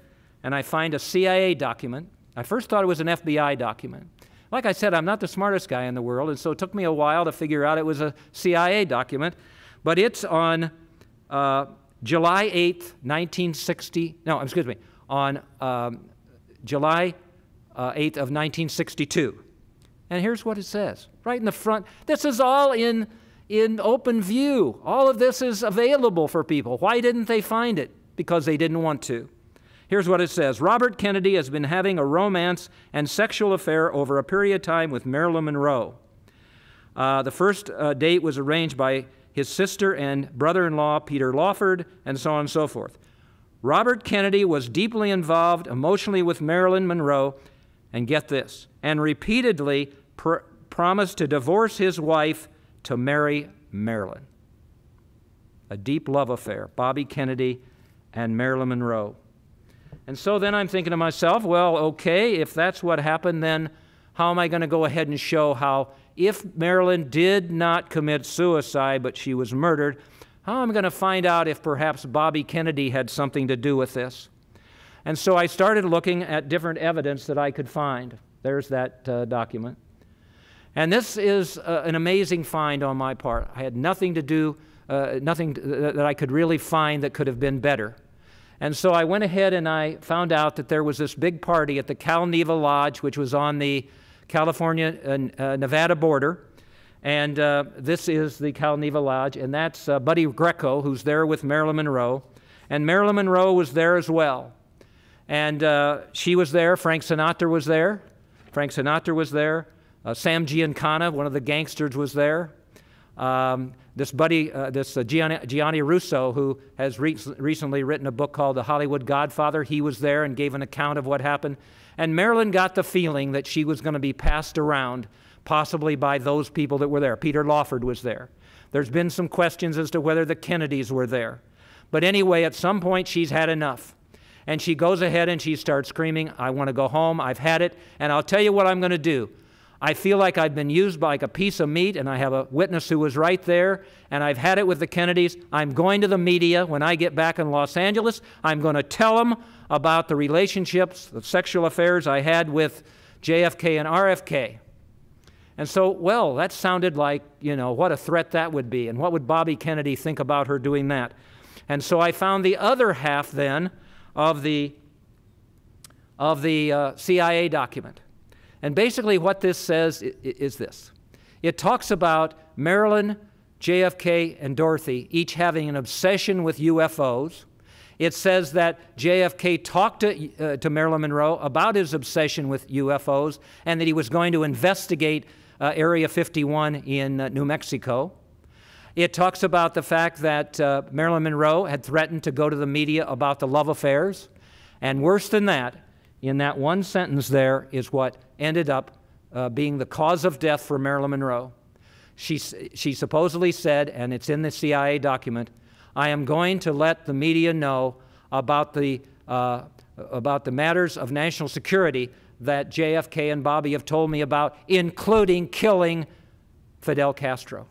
and I find a CIA document. I first thought it was an FBI document. Like I said, I'm not the smartest guy in the world, and so it took me a while to figure out it was a CIA document. But it's on July 8th, 1960, no, excuse me, on July 8th of 1962. And here's what it says, right in the front. This is all in open view. All of this is available for people. Why didn't they find it? Because they didn't want to. Here's what it says. Robert Kennedy has been having a romance and sexual affair over a period of time with Marilyn Monroe. The first date was arranged by his sister and brother-in-law, Peter Lawford, and so on and so forth. Robert Kennedy was deeply involved emotionally with Marilyn Monroe, and get this, and repeatedly promised to divorce his wife to marry Marilyn. A deep love affair, Bobby Kennedy and Marilyn Monroe. And so then I'm thinking to myself, well, okay, if that's what happened, then how am I going to go ahead and show how, if Marilyn did not commit suicide, but she was murdered, how am I going to find out if perhaps Bobby Kennedy had something to do with this? And so I started looking at different evidence that I could find. There's that document. And this is an amazing find on my part. I had nothing to do, nothing that I could really find that could have been better. And so I went ahead and I found out that there was this big party at the Cal Neva Lodge, which was on the California-Nevada border. And this is the Calneva Lodge, and that's Buddy Greco, who's there with Marilyn Monroe. And Marilyn Monroe was there as well. And she was there. Frank Sinatra was there. Sam Giancana, one of the gangsters, was there. Gianni Russo, who has recently written a book called The Hollywood Godfather, he was there and gave an account of what happened. And Marilyn got the feeling that she was going to be passed around, possibly by those people that were there. Peter Lawford was there. There's been some questions as to whether the Kennedys were there. But anyway, at some point, she's had enough. And she goes ahead and she starts screaming, I want to go home, I've had it, and I'll tell you what I'm going to do. I feel like I've been used by like a piece of meat, and I have a witness who was right there, and I've had it with the Kennedys. I'm going to the media when I get back in Los Angeles. I'm going to tell them about the relationships, the sexual affairs I had with JFK and RFK. And so, well, that sounded like, you know, what a threat that would be, and what would Bobby Kennedy think about her doing that? And so I found the other half then of the CIA document. And basically what this says is this. It talks about Marilyn, JFK, and Dorothy each having an obsession with UFOs. It says that JFK talked to Marilyn Monroe about his obsession with UFOs and that he was going to investigate Area 51 in New Mexico. It talks about the fact that Marilyn Monroe had threatened to go to the media about the love affairs. And worse than that, in that one sentence there is what ended up being the cause of death for Marilyn Monroe. She supposedly said, and it's in the CIA document, I am going to let the media know about the matters of national security that JFK and Bobby have told me about, including killing Fidel Castro.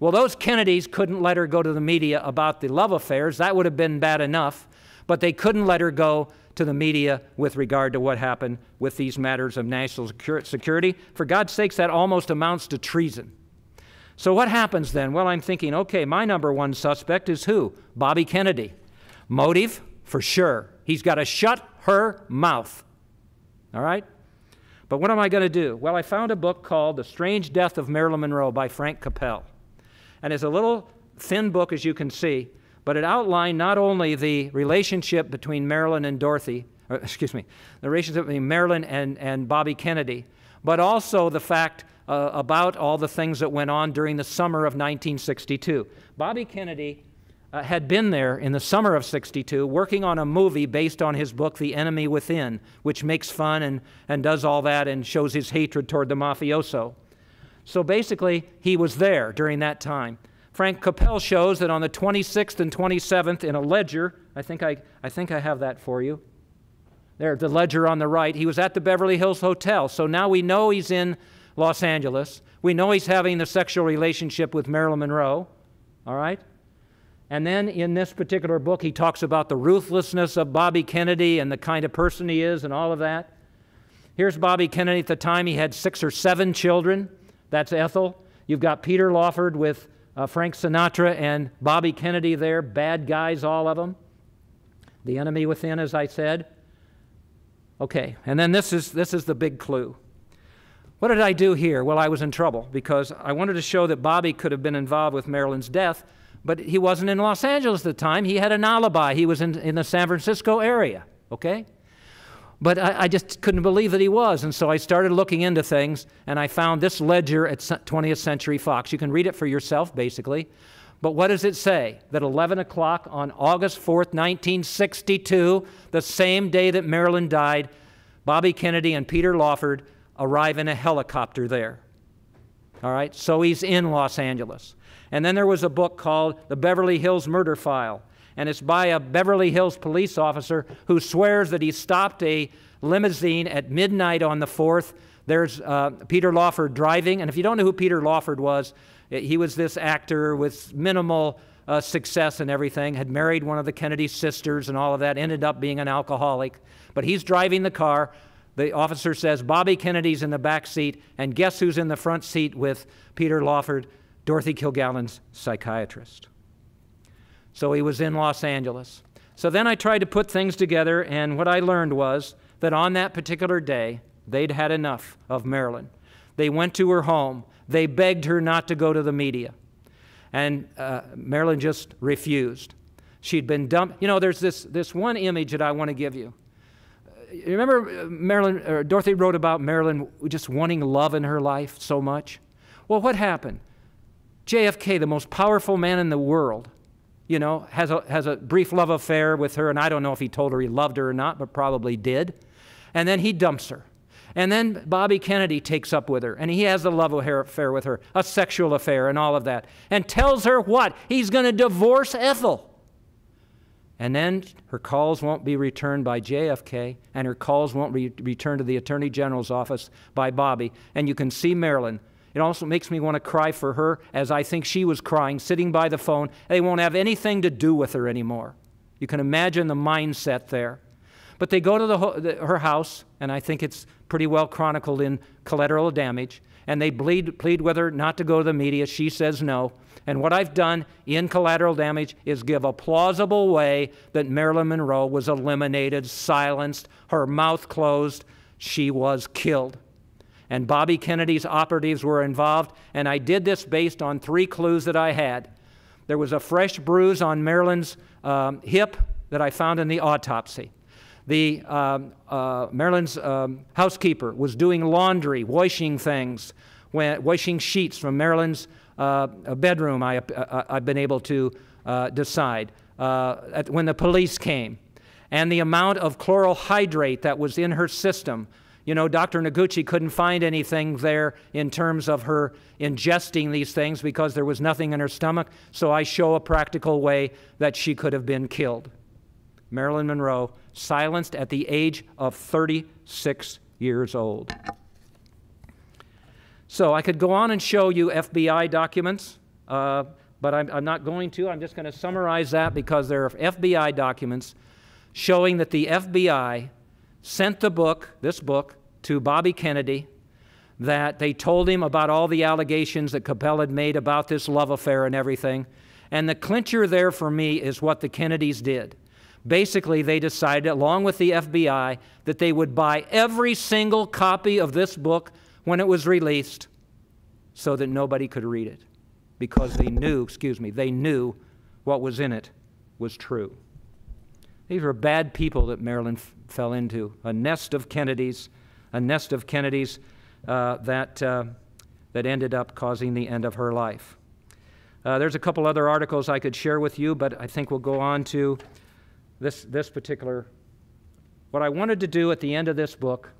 Well, those Kennedys couldn't let her go to the media about the love affairs. That would have been bad enough, but they couldn't let her go to the media with regard to what happened with these matters of national security. For God's sakes, that almost amounts to treason. So what happens then? Well, I'm thinking, okay, my number one suspect is who? Bobby Kennedy. Motive? For sure. He's got to shut her mouth. All right? But what am I going to do? Well, I found a book called The Strange Death of Marilyn Monroe by Frank Capel. And it's a little thin book, as you can see, but it outlined not only the relationship between Marilyn and Dorothy, or excuse me, the relationship between Marilyn and Bobby Kennedy, but also the fact about all the things that went on during the summer of 1962. Bobby Kennedy had been there in the summer of '62 working on a movie based on his book, The Enemy Within, which makes fun and does all that and shows his hatred toward the mafioso. So basically, he was there during that time. Frank Capel shows that on the 26th and 27th in a ledger, I think I have that for you. There, the ledger on the right, he was at the Beverly Hills Hotel. So now we know he's in Los Angeles. We know he's having the sexual relationship with Marilyn Monroe, all right? And then in this particular book, he talks about the ruthlessness of Bobby Kennedy and the kind of person he is and all of that. Here's Bobby Kennedy at the time. He had 6 or 7 children. That's Ethel. You've got Peter Lawford with Frank Sinatra and Bobby Kennedy there, bad guys, all of them. The Enemy Within, as I said. Okay, and then this is the big clue. What did I do here? Well, I was in trouble because I wanted to show that Bobby could have been involved with Marilyn's death, but he wasn't in Los Angeles at the time. He had an alibi. He was in the San Francisco area, okay? But I just couldn't believe that he was, and so I started looking into things, and I found this ledger at 20th Century Fox. You can read it for yourself, basically. But what does it say? That 11 o'clock on August 4th, 1962, the same day that Marilyn died, Bobby Kennedy and Peter Lawford arrive in a helicopter there. All right, so he's in Los Angeles. And then there was a book called The Beverly Hills Murder File. And it's by a Beverly Hills police officer who swears that he stopped a limousine at midnight on the 4th. There's Peter Lawford driving. And if you don't know who Peter Lawford was, he was this actor with minimal success and everything, had married one of the Kennedy sisters and all of that, ended up being an alcoholic. But he's driving the car. The officer says, Bobby Kennedy's in the back seat. And guess who's in the front seat with Peter Lawford? Dorothy Kilgallen's psychiatrist. So he was in Los Angeles. So then I tried to put things together, and what I learned was that on that particular day, they'd had enough of Marilyn. They went to her home. They begged her not to go to the media. And Marilyn just refused. She'd been dumped. You know, there's this one image that I want to give you. You remember Marilyn, or Dorothy wrote about Marilyn just wanting love in her life so much? Well, what happened? JFK, the most powerful man in the world, you know, has a brief love affair with her, and I don't know if he told her he loved her or not, but probably did. And then he dumps her. And then Bobby Kennedy takes up with her, and he has a love affair with her, a sexual affair and all of that, and tells her what? He's going to divorce Ethel. And then her calls won't be returned by JFK, and her calls won't be returned to the Attorney General's office by Bobby. And you can see Marilyn. It also makes me want to cry for her, as I think she was crying, sitting by the phone. They won't have anything to do with her anymore. You can imagine the mindset there. But they go to her house, and I think it's pretty well chronicled in Collateral Damage, and they plead with her not to go to the media. She says no. And what I've done in Collateral Damage is give a plausible way that Marilyn Monroe was eliminated, silenced, her mouth closed. She was killed. And Bobby Kennedy's operatives were involved, and I did this based on three clues that I had. There was a fresh bruise on Marilyn's hip that I found in the autopsy. The Marilyn's housekeeper was doing laundry, washing things, washing sheets from Marilyn's bedroom, I've been able to decide, when the police came. And the amount of chloral hydrate that was in her system. You know, Dr. Noguchi couldn't find anything there in terms of her ingesting these things because there was nothing in her stomach, so I show a practical way that she could have been killed. Marilyn Monroe, silenced at the age of 36 years old. So I could go on and show you FBI documents, but I'm not going to. I'm just going to summarize that because there are FBI documents showing that the FBI sent the book, this book, to Bobby Kennedy, that they told him about all the allegations that Capel had made about this love affair and everything. And the clincher there for me is what the Kennedys did. Basically, they decided, along with the FBI, that they would buy every single copy of this book when it was released so that nobody could read it because they knew, they knew what was in it was true. These were bad people that Marilyn fell into, a nest of Kennedys that ended up causing the end of her life. There's a couple other articles I could share with you, but I think we'll go on to this particular. What I wanted to do at the end of this book,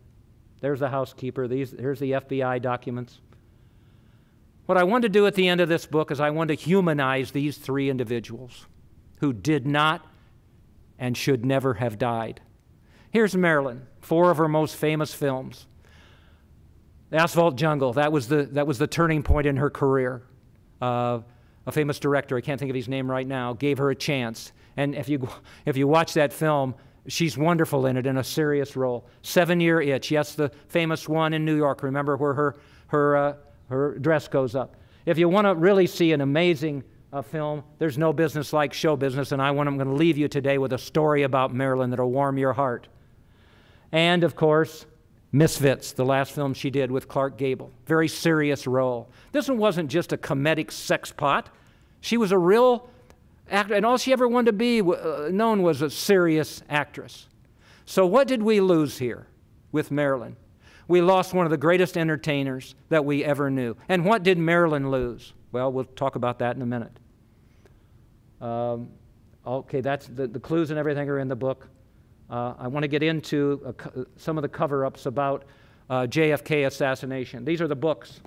there's the housekeeper, here's the FBI documents. What I wanted to do at the end of this book is I wanted to humanize these three individuals who did not and should never have died. Here's Marilyn, four of her most famous films. The Asphalt Jungle, that was the turning point in her career. A famous director, I can't think of his name right now, gave her a chance. And if you watch that film, she's wonderful in it, in a serious role. 7-Year Itch, yes, the famous one in New York. Remember where her dress goes up. If you want to really see an amazing film, there's no business like show business, and I'm going to leave you today with a story about Marilyn that'll warm your heart. And, of course, Misfits, the last film she did with Clark Gable. Very serious role. This one wasn't just a comedic sex pot. She was a real actor, and all she ever wanted to be known was a serious actress. So what did we lose here with Marilyn? We lost one of the greatest entertainers that we ever knew. And what did Marilyn lose? Well, we'll talk about that in a minute. Okay, that's the clues and everything are in the book. I want to get into some of the cover-ups about JFK assassination. These are the books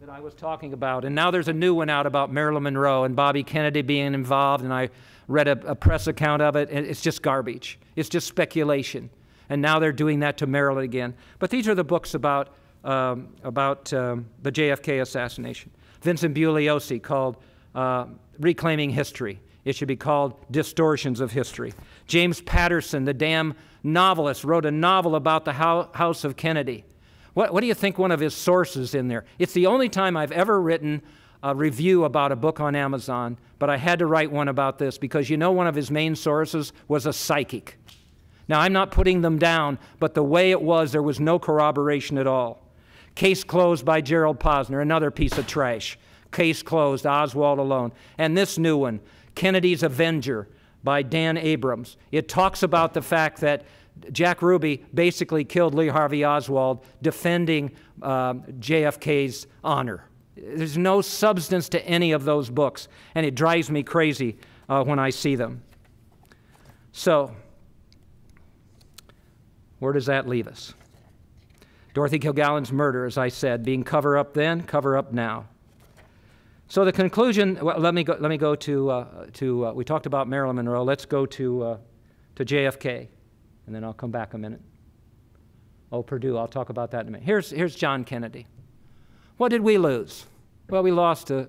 that I was talking about. And now there's a new one out about Marilyn Monroe and Bobby Kennedy being involved, and I read a press account of it, and it's just garbage. It's just speculation. And now they're doing that to Marilyn again. But these are the books about the JFK assassination. Vincent Bugliosi called Reclaiming History. It should be called Distortions of History. James Patterson, the damn novelist, wrote a novel about the House of Kennedy. What do you think one of his sources in there? It's the only time I've ever written a review about a book on Amazon, but I had to write one about this because you know one of his main sources was a psychic. Now, I'm not putting them down, but the way it was, there was no corroboration at all. Case closed by Gerald Posner, another piece of trash. Case closed, Oswald alone. And this new one, Kennedy's Avenger by Dan Abrams. It talks about the fact that Jack Ruby basically killed Lee Harvey Oswald defending JFK's honor. There's no substance to any of those books, and it drives me crazy when I see them. So, where does that leave us? Dorothy Kilgallen's murder, as I said, being cover up then, cover up now. So the conclusion. Well, let me go to we talked about Marilyn Monroe. Let's go to JFK, and then I'll come back a minute. Oh, Purdue. I'll talk about that in a minute. Here's John Kennedy. What did we lose? Well, we lost a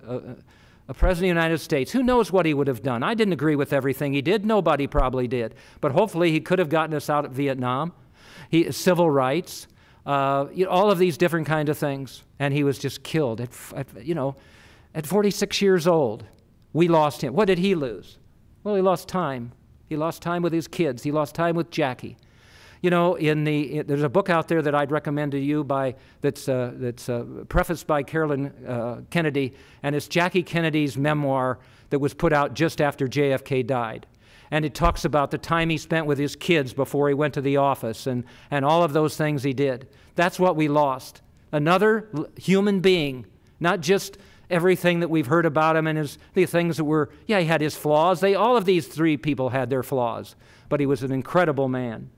president of the United States. Who knows what he would have done? I didn't agree with everything he did. Nobody probably did. But hopefully he could have gotten us out of Vietnam. Civil rights. You know, all of these different kind of things. And he was just killed at 46 years old. We lost him. What did he lose? Well, he lost time. He lost time with his kids. He lost time with Jackie. You know, there's a book out there that I'd recommend to you that's prefaced by Carolyn Kennedy, and it's Jackie Kennedy's memoir that was put out just after JFK died. And it talks about the time he spent with his kids before he went to the office and all of those things he did. That's what we lost. Another human being, not just everything that we've heard about him and the things that were, yeah, he had his flaws. All of these three people had their flaws, but he was an incredible man.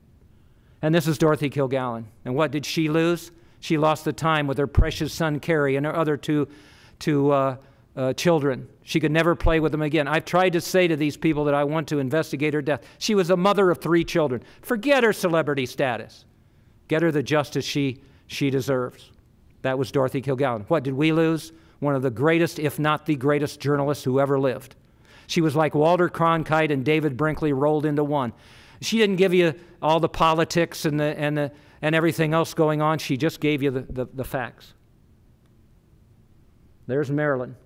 And this is Dorothy Kilgallen. And what did she lose? She lost the time with her precious son, Carrie, and her other two children. She could never play with them again. I've tried to say to these people that I want to investigate her death. She was a mother of three children. Forget her celebrity status. Get her the justice she deserves. That was Dorothy Kilgallen. What did we lose? One of the greatest, if not the greatest, journalists who ever lived. She was like Walter Cronkite and David Brinkley rolled into one. She didn't give you all the politics and everything else going on. She just gave you the facts. There's Marilyn.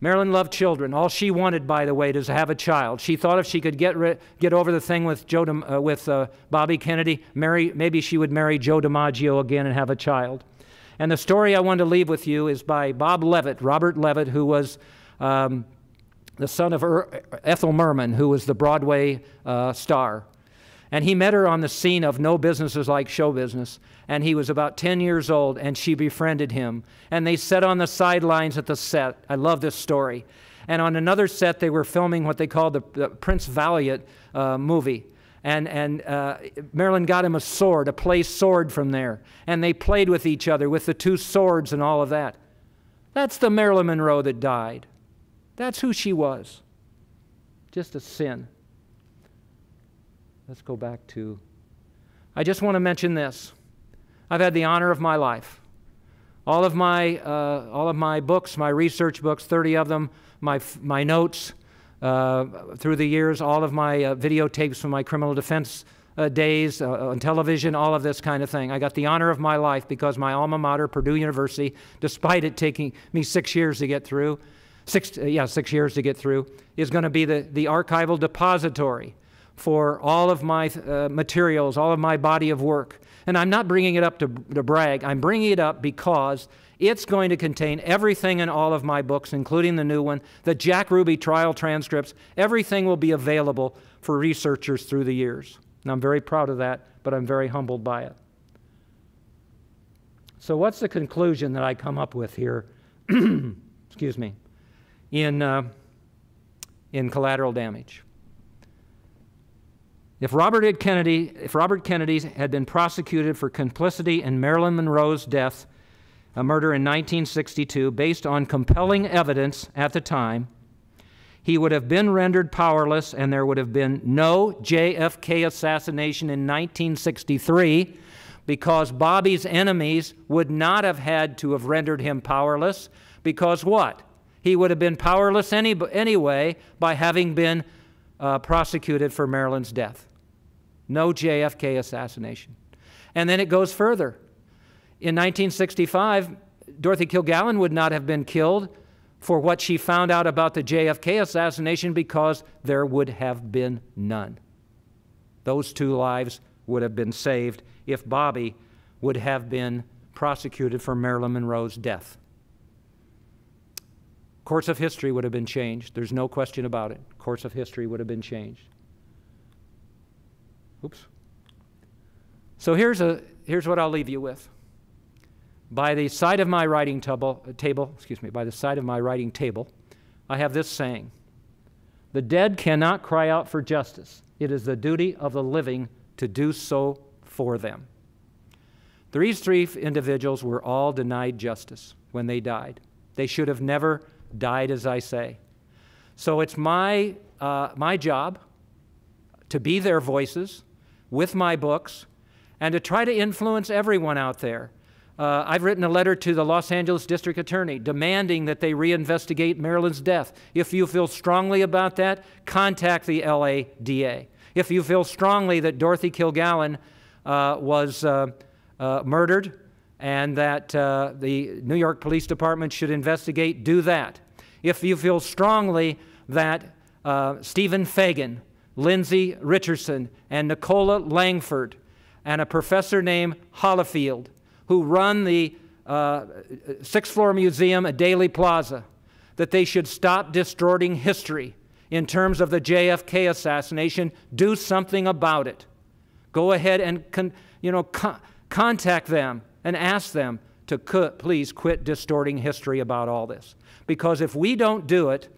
Marilyn loved children. All she wanted, by the way, is to have a child. She thought if she could get over the thing with Bobby Kennedy, maybe she would marry Joe DiMaggio again and have a child. And the story I want to leave with you is by Robert Levitt, who was the son of Ethel Merman, who was the Broadway star. And he met her on the scene of No Businesses Like Show Business, and he was about 10 years old, and she befriended him. And they sat on the sidelines at the set. I love this story. And on another set, they were filming what they called the Prince Valiant movie. And Marilyn got him a play sword from there. And they played with each other with the two swords and all of that. That's the Marilyn Monroe that died. That's who she was. Just a sin. Let's go back to... I just want to mention this. I've had the honor of my life. All of my books, my research books, 30 of them, my notes through the years, all of my videotapes from my criminal defense days on television, all of this kind of thing. I got the honor of my life because my alma mater, Purdue University, despite it taking me 6 years to get through, 6 years to get through, is going to be the archival depository for all of my materials, all of my body of work. And I'm not bringing it up to brag. I'm bringing it up because it's going to contain everything in all of my books, including the new one, the Jack Ruby trial transcripts. Everything will be available for researchers through the years. And I'm very proud of that, but I'm very humbled by it. So what's the conclusion that I come up with here? Excuse me. In collateral damage. If Robert Kennedy had been prosecuted for complicity in Marilyn Monroe's death, a murder in 1962, based on compelling evidence at the time, he would have been rendered powerless, and there would have been no JFK assassination in 1963, because Bobby's enemies would not have had to have rendered him powerless, because what? He would have been powerless anyway by having been prosecuted for Marilyn's death. No JFK assassination. And then it goes further. In 1965, Dorothy Kilgallen would not have been killed for what she found out about the JFK assassination because there would have been none. Those two lives would have been saved if Bobby would have been prosecuted for Marilyn Monroe's death. Course of history would have been changed. There's no question about it. Course of history would have been changed. Oops. So here's what I'll leave you with. By the side of my writing table, by the side of my writing table, I have this saying: the dead cannot cry out for justice. It is the duty of the living to do so for them. These three individuals were all denied justice when they died. They should have never died, as I say. So it's my job to be their voices with my books and to try to influence everyone out there. I've written a letter to the Los Angeles District Attorney demanding that they reinvestigate Marilyn's death. If you feel strongly about that, contact the LADA. If you feel strongly that Dorothy Kilgallen was murdered and that the New York Police Department should investigate, do that. If you feel strongly that Stephen Fagan, Lindsay Richardson, and Nicola Langford, and a professor named Hollifield, who run the sixth-floor museum at Dealey Plaza, that they should stop distorting history in terms of the JFK assassination, do something about it. Go ahead and contact them and ask them to please quit distorting history about all this. Because if we don't do it,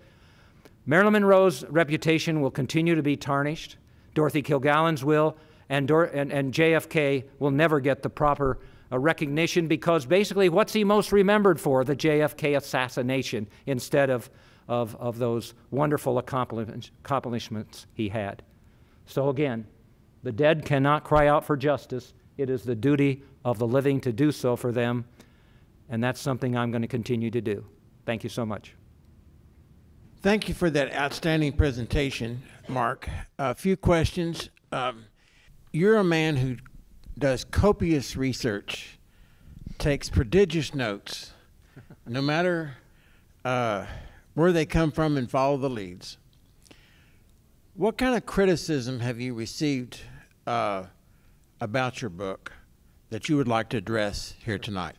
Marilyn Monroe's reputation will continue to be tarnished, Dorothy Kilgallen's will, and JFK will never get the proper recognition, because basically what's he most remembered for? The JFK assassination instead of those wonderful accomplishments he had. So again, the dead cannot cry out for justice. It is the duty of the living to do so for them, and that's something I'm going to continue to do. Thank you so much. Thank you for that outstanding presentation, Mark. A few questions. You're a man who does copious research, takes prodigious notes, no matter where they come from, and follow the leads. What kind of criticism have you received about your book that you would like to address here tonight?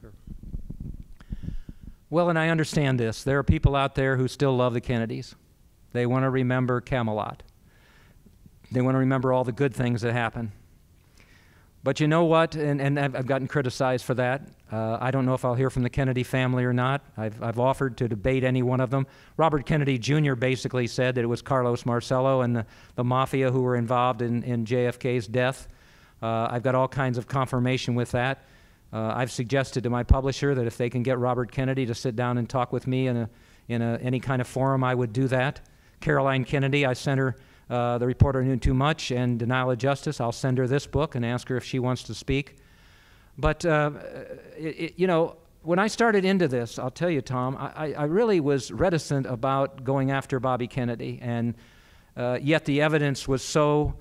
Well, and I understand this. There are people out there who still love the Kennedys. They want to remember Camelot. They want to remember all the good things that happened. But you know what, and I've gotten criticized for that. I don't know if I'll hear from the Kennedy family or not. I've offered to debate any one of them. Robert Kennedy Jr. basically said that it was Carlos Marcello and the mafia who were involved in JFK's death. I've got all kinds of confirmation with that. I've suggested to my publisher that if they can get Robert Kennedy to sit down and talk with me in any kind of forum, I would do that. Caroline Kennedy, I sent her The Reporter Who Knew Too Much and Denial of Justice. I'll send her this book and ask her if she wants to speak. But, you know, when I started into this, I'll tell you, Tom, I really was reticent about going after Bobby Kennedy, and yet the evidence was so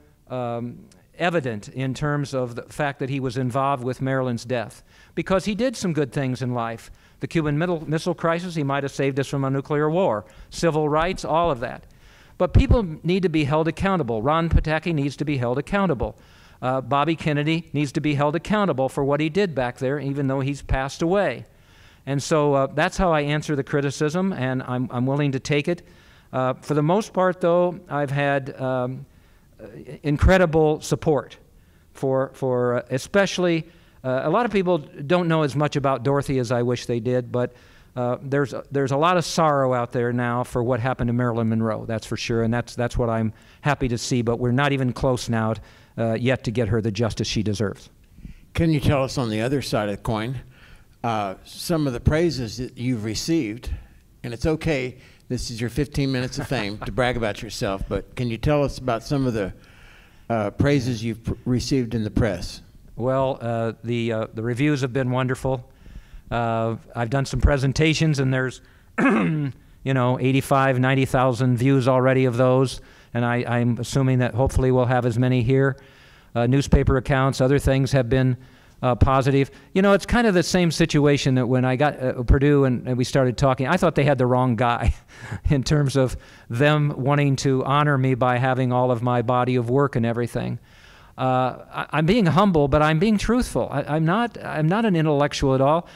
evident in terms of the fact that he was involved with Marilyn's death, because he did some good things in life. The Cuban Missile Crisis, he might have saved us from a nuclear war. Civil rights, all of that. But people need to be held accountable. Ron Pataki needs to be held accountable. Bobby Kennedy needs to be held accountable for what he did back there, even though he's passed away. And so that's how I answer the criticism, and I'm willing to take it. For the most part, though, I've had incredible support for especially, a lot of people don't know as much about Dorothy as I wish they did, but there's a lot of sorrow out there now for what happened to Marilyn Monroe, that's for sure, and that's what I'm happy to see, but we're not even close now yet to get her the justice she deserves. Can you tell us, on the other side of the coin, some of the praises that you've received? And it's okay, this is your 15 minutes of fame to brag about yourself, but can you tell us about some of the praises you've received in the press? Well, the reviews have been wonderful. I've done some presentations, and there's, 85, 90,000 views already of those, and I'm assuming that hopefully we'll have as many here. Newspaper accounts, other things have been positive. You know, it's kind of the same situation that when I got Purdue and we started talking, I thought they had the wrong guy in terms of them wanting to honor me by having all of my body of work and everything. I'm being humble, but I'm being truthful. I'm not an intellectual at all.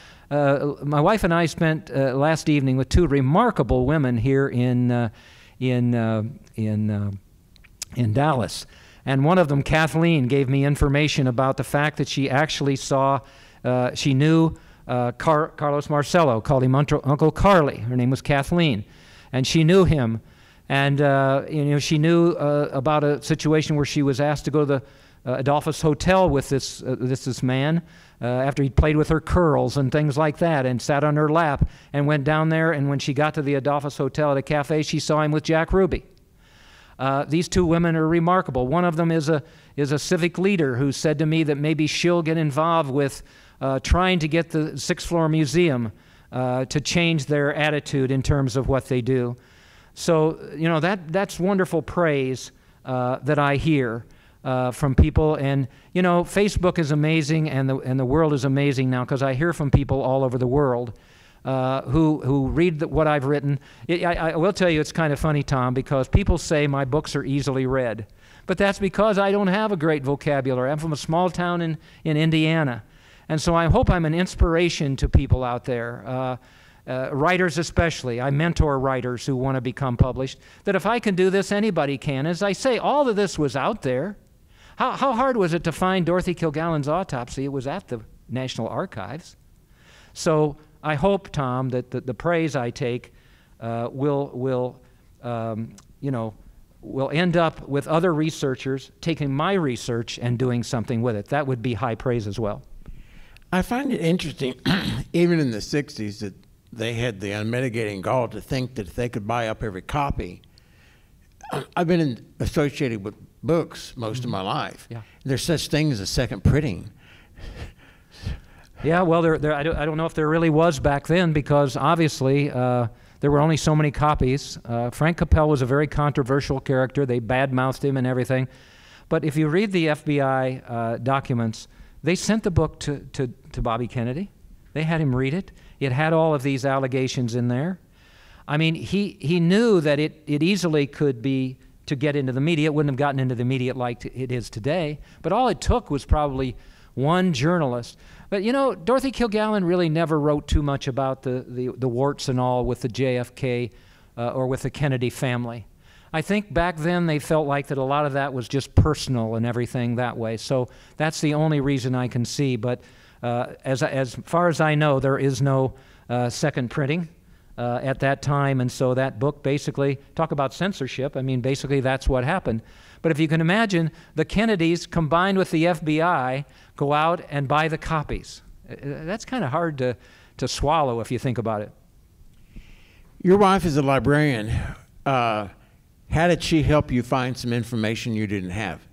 My wife and I spent last evening with two remarkable women here in Dallas, and one of them, Kathleen, gave me information about the fact that she actually saw, she knew Carlos Marcello, called him Uncle Carly. Her name was Kathleen, and she knew him, and you know, she knew about a situation where she was asked to go to the Adolphus Hotel with this man after he'd played with her curls and things like that, and sat on her lap and went down there. And when she got to the Adolphus Hotel at a cafe, she saw him with Jack Ruby. These two women are remarkable. One of them is a civic leader who said to me that maybe she'll get involved with trying to get the sixth-floor museum to change their attitude in terms of what they do. So, you know, that's wonderful praise that I hear from people. And, you know, Facebook is amazing, and the world is amazing now, because I hear from people all over the world who read what I've written. I will tell you, it's kind of funny, Tom, because people say my books are easily read. But that's because I don't have a great vocabulary. I'm from a small town in Indiana. And so I hope I'm an inspiration to people out there, writers especially. I mentor writers who want to become published, that if I can do this, anybody can. As I say, all of this was out there. How hard was it to find Dorothy Kilgallen's autopsy? It was at the National Archives. So I hope, Tom, that the praise I take will end up with other researchers taking my research and doing something with it. That would be high praise as well. I find it interesting, even in the 60s, that they had the unmitigating gall to think that if they could buy up every copy. I've been associated with books most of my life. Yeah. There's such things as second printing. Yeah, well, I don't know if there really was back then, because obviously there were only so many copies. Frank Capel was a very controversial character. They badmouthed him and everything. But if you read the FBI documents, they sent the book to Bobby Kennedy. They had him read it. It had all of these allegations in there. I mean, he knew that it easily could be to get into the media. It wouldn't have gotten into the media like it is today, but all it took was probably one journalist. But you know, Dorothy Kilgallen really never wrote too much about the warts and all with the JFK or with the Kennedy family. I think back then they felt like that a lot of that was just personal and everything that way. So that's the only reason I can see. But as far as I know, there is no second printing at that time. And so that book basically, talk about censorship, I mean, basically that's what happened. But if you can imagine, the Kennedys combined with the FBI go out and buy the copies. That's kind of hard to swallow if you think about it. Your wife is a librarian. How did she help you find some information you didn't have?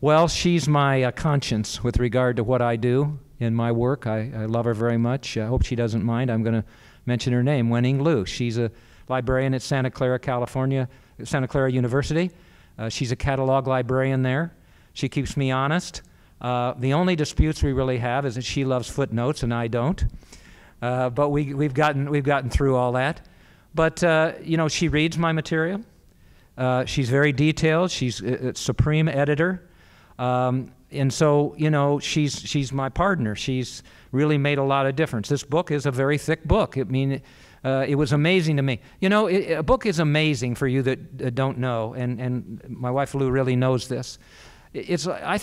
Well, she's my conscience with regard to what I do in my work. I love her very much. I hope she doesn't mind. I'm going to mention her name, Wen-Ning Liu. She's a librarian at Santa Clara, California, Santa Clara University. She's a catalog librarian there. She keeps me honest. The only disputes we really have is that she loves footnotes and I don't. But we've gotten through all that. But, you know, she reads my material. She's very detailed. She's a supreme editor. And so, you know, she's my partner. She's really made a lot of difference. This book is a very thick book. I mean, it was amazing to me. You know, a book is amazing for you that don't know, and my wife Lou really knows this. I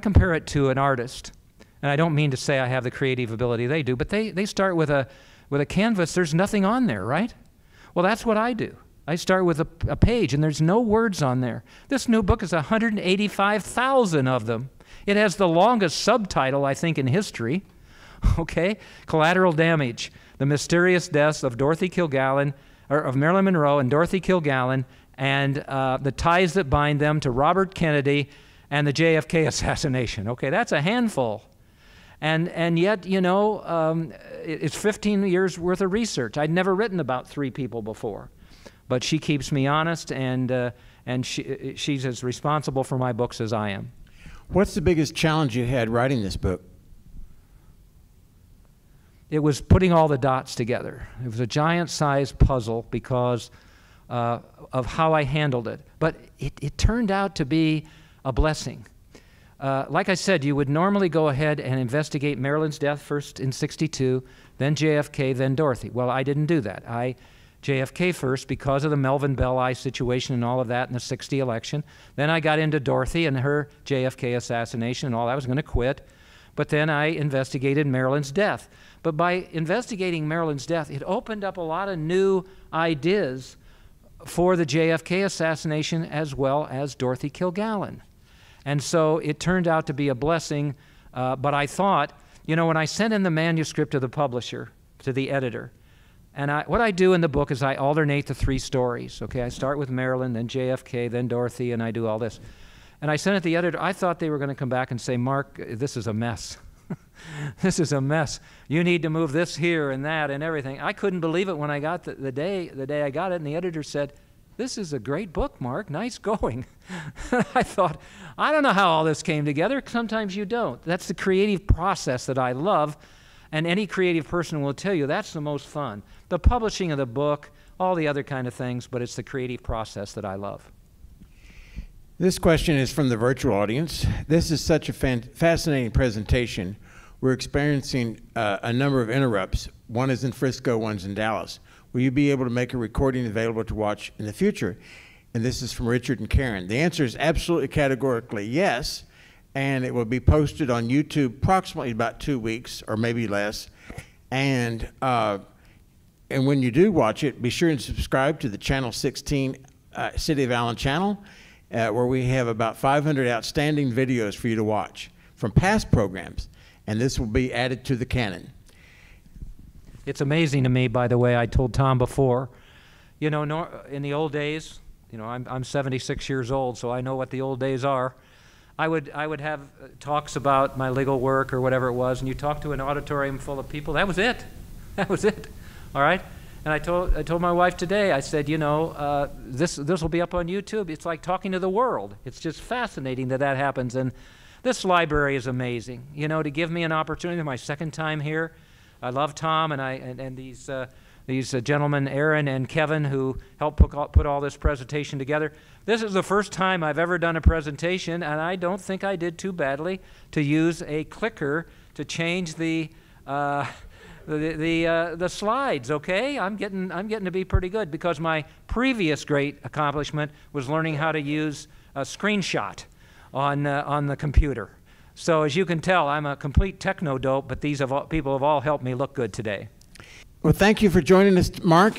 compare it to an artist, and I don't mean to say I have the creative ability they do, but they start with a canvas. There's nothing on there, right? Well, that's what I do. I start with a page, and there's no words on there. This new book is 185,000 of them. It has the longest subtitle, I think, in history. Okay? Collateral Damage, The Mysterious Deaths of Dorothy Kilgallen, or of Marilyn Monroe and Dorothy Kilgallen, and the Ties That Bind Them to Robert Kennedy and the JFK Assassination. Okay, that's a handful. And yet, you know, it's 15 years worth of research. I'd never written about three people before. But she keeps me honest, and she's as responsible for my books as I am. What's the biggest challenge you had writing this book? It was putting all the dots together. It was a giant-sized puzzle because of how I handled it. But it turned out to be a blessing. Like I said, you would normally go ahead and investigate Marilyn's death first in 62, then JFK, then Dorothy. Well, I didn't do that. I JFK first because of the Melvin Belli situation and all of that in the 60 election. Then I got into Dorothy and her JFK assassination and all that. I was going to quit. But then I investigated Marilyn's death. But by investigating Marilyn's death, it opened up a lot of new ideas for the JFK assassination as well as Dorothy Kilgallen. And so it turned out to be a blessing, but I thought, you know, when I sent in the manuscript to the publisher, to the editor, and what I do in the book is I alternate the three stories, okay? I start with Marilyn, then JFK, then Dorothy, and I do all this. And I sent it to the editor. I thought they were going to come back and say, Mark, this is a mess. This is a mess. You need to move this here and that and everything. I couldn't believe it when I got the day I got it, and the editor said, this is a great book, Mark. Nice going. I thought, I don't know how all this came together. Sometimes you don't. That's the creative process that I love, and any creative person will tell you that's the most fun. The publishing of the book, all the other kind of things, but it's the creative process that I love. This question is from the virtual audience. This is such a fascinating presentation. We're experiencing a number of interrupts. One is in Frisco, one's in Dallas. Will you be able to make a recording available to watch in the future? And this is from Richard and Karen. The answer is absolutely categorically yes, and it will be posted on YouTube approximately about 2 weeks or maybe less. And when you do watch it, be sure and subscribe to the Channel 16 City of Allen channel, where we have about 500 outstanding videos for you to watch from past programs, and this will be added to the canon. It's amazing to me, by the way, I told Tom before, you know, in the old days, you know, I'm 76 years old, so I know what the old days are. I would have talks about my legal work or whatever it was, and you talk to an auditorium full of people. That was it. That was it. All right? And I told my wife today, I said, you know, this will be up on YouTube. It's like talking to the world. It's just fascinating that that happens. And this library is amazing. You know, to give me an opportunity, my second time here, I love Tom and these gentlemen, Aaron and Kevin, who helped put all this presentation together. This is the first time I've ever done a presentation, and I don't think I did too badly to use a clicker to change the slides. Okay, I'm getting to be pretty good because my previous great accomplishment was learning how to use a screenshot on the computer. So as you can tell, I'm a complete techno-dope, but these people have all helped me look good today. Well, thank you for joining us, Mark.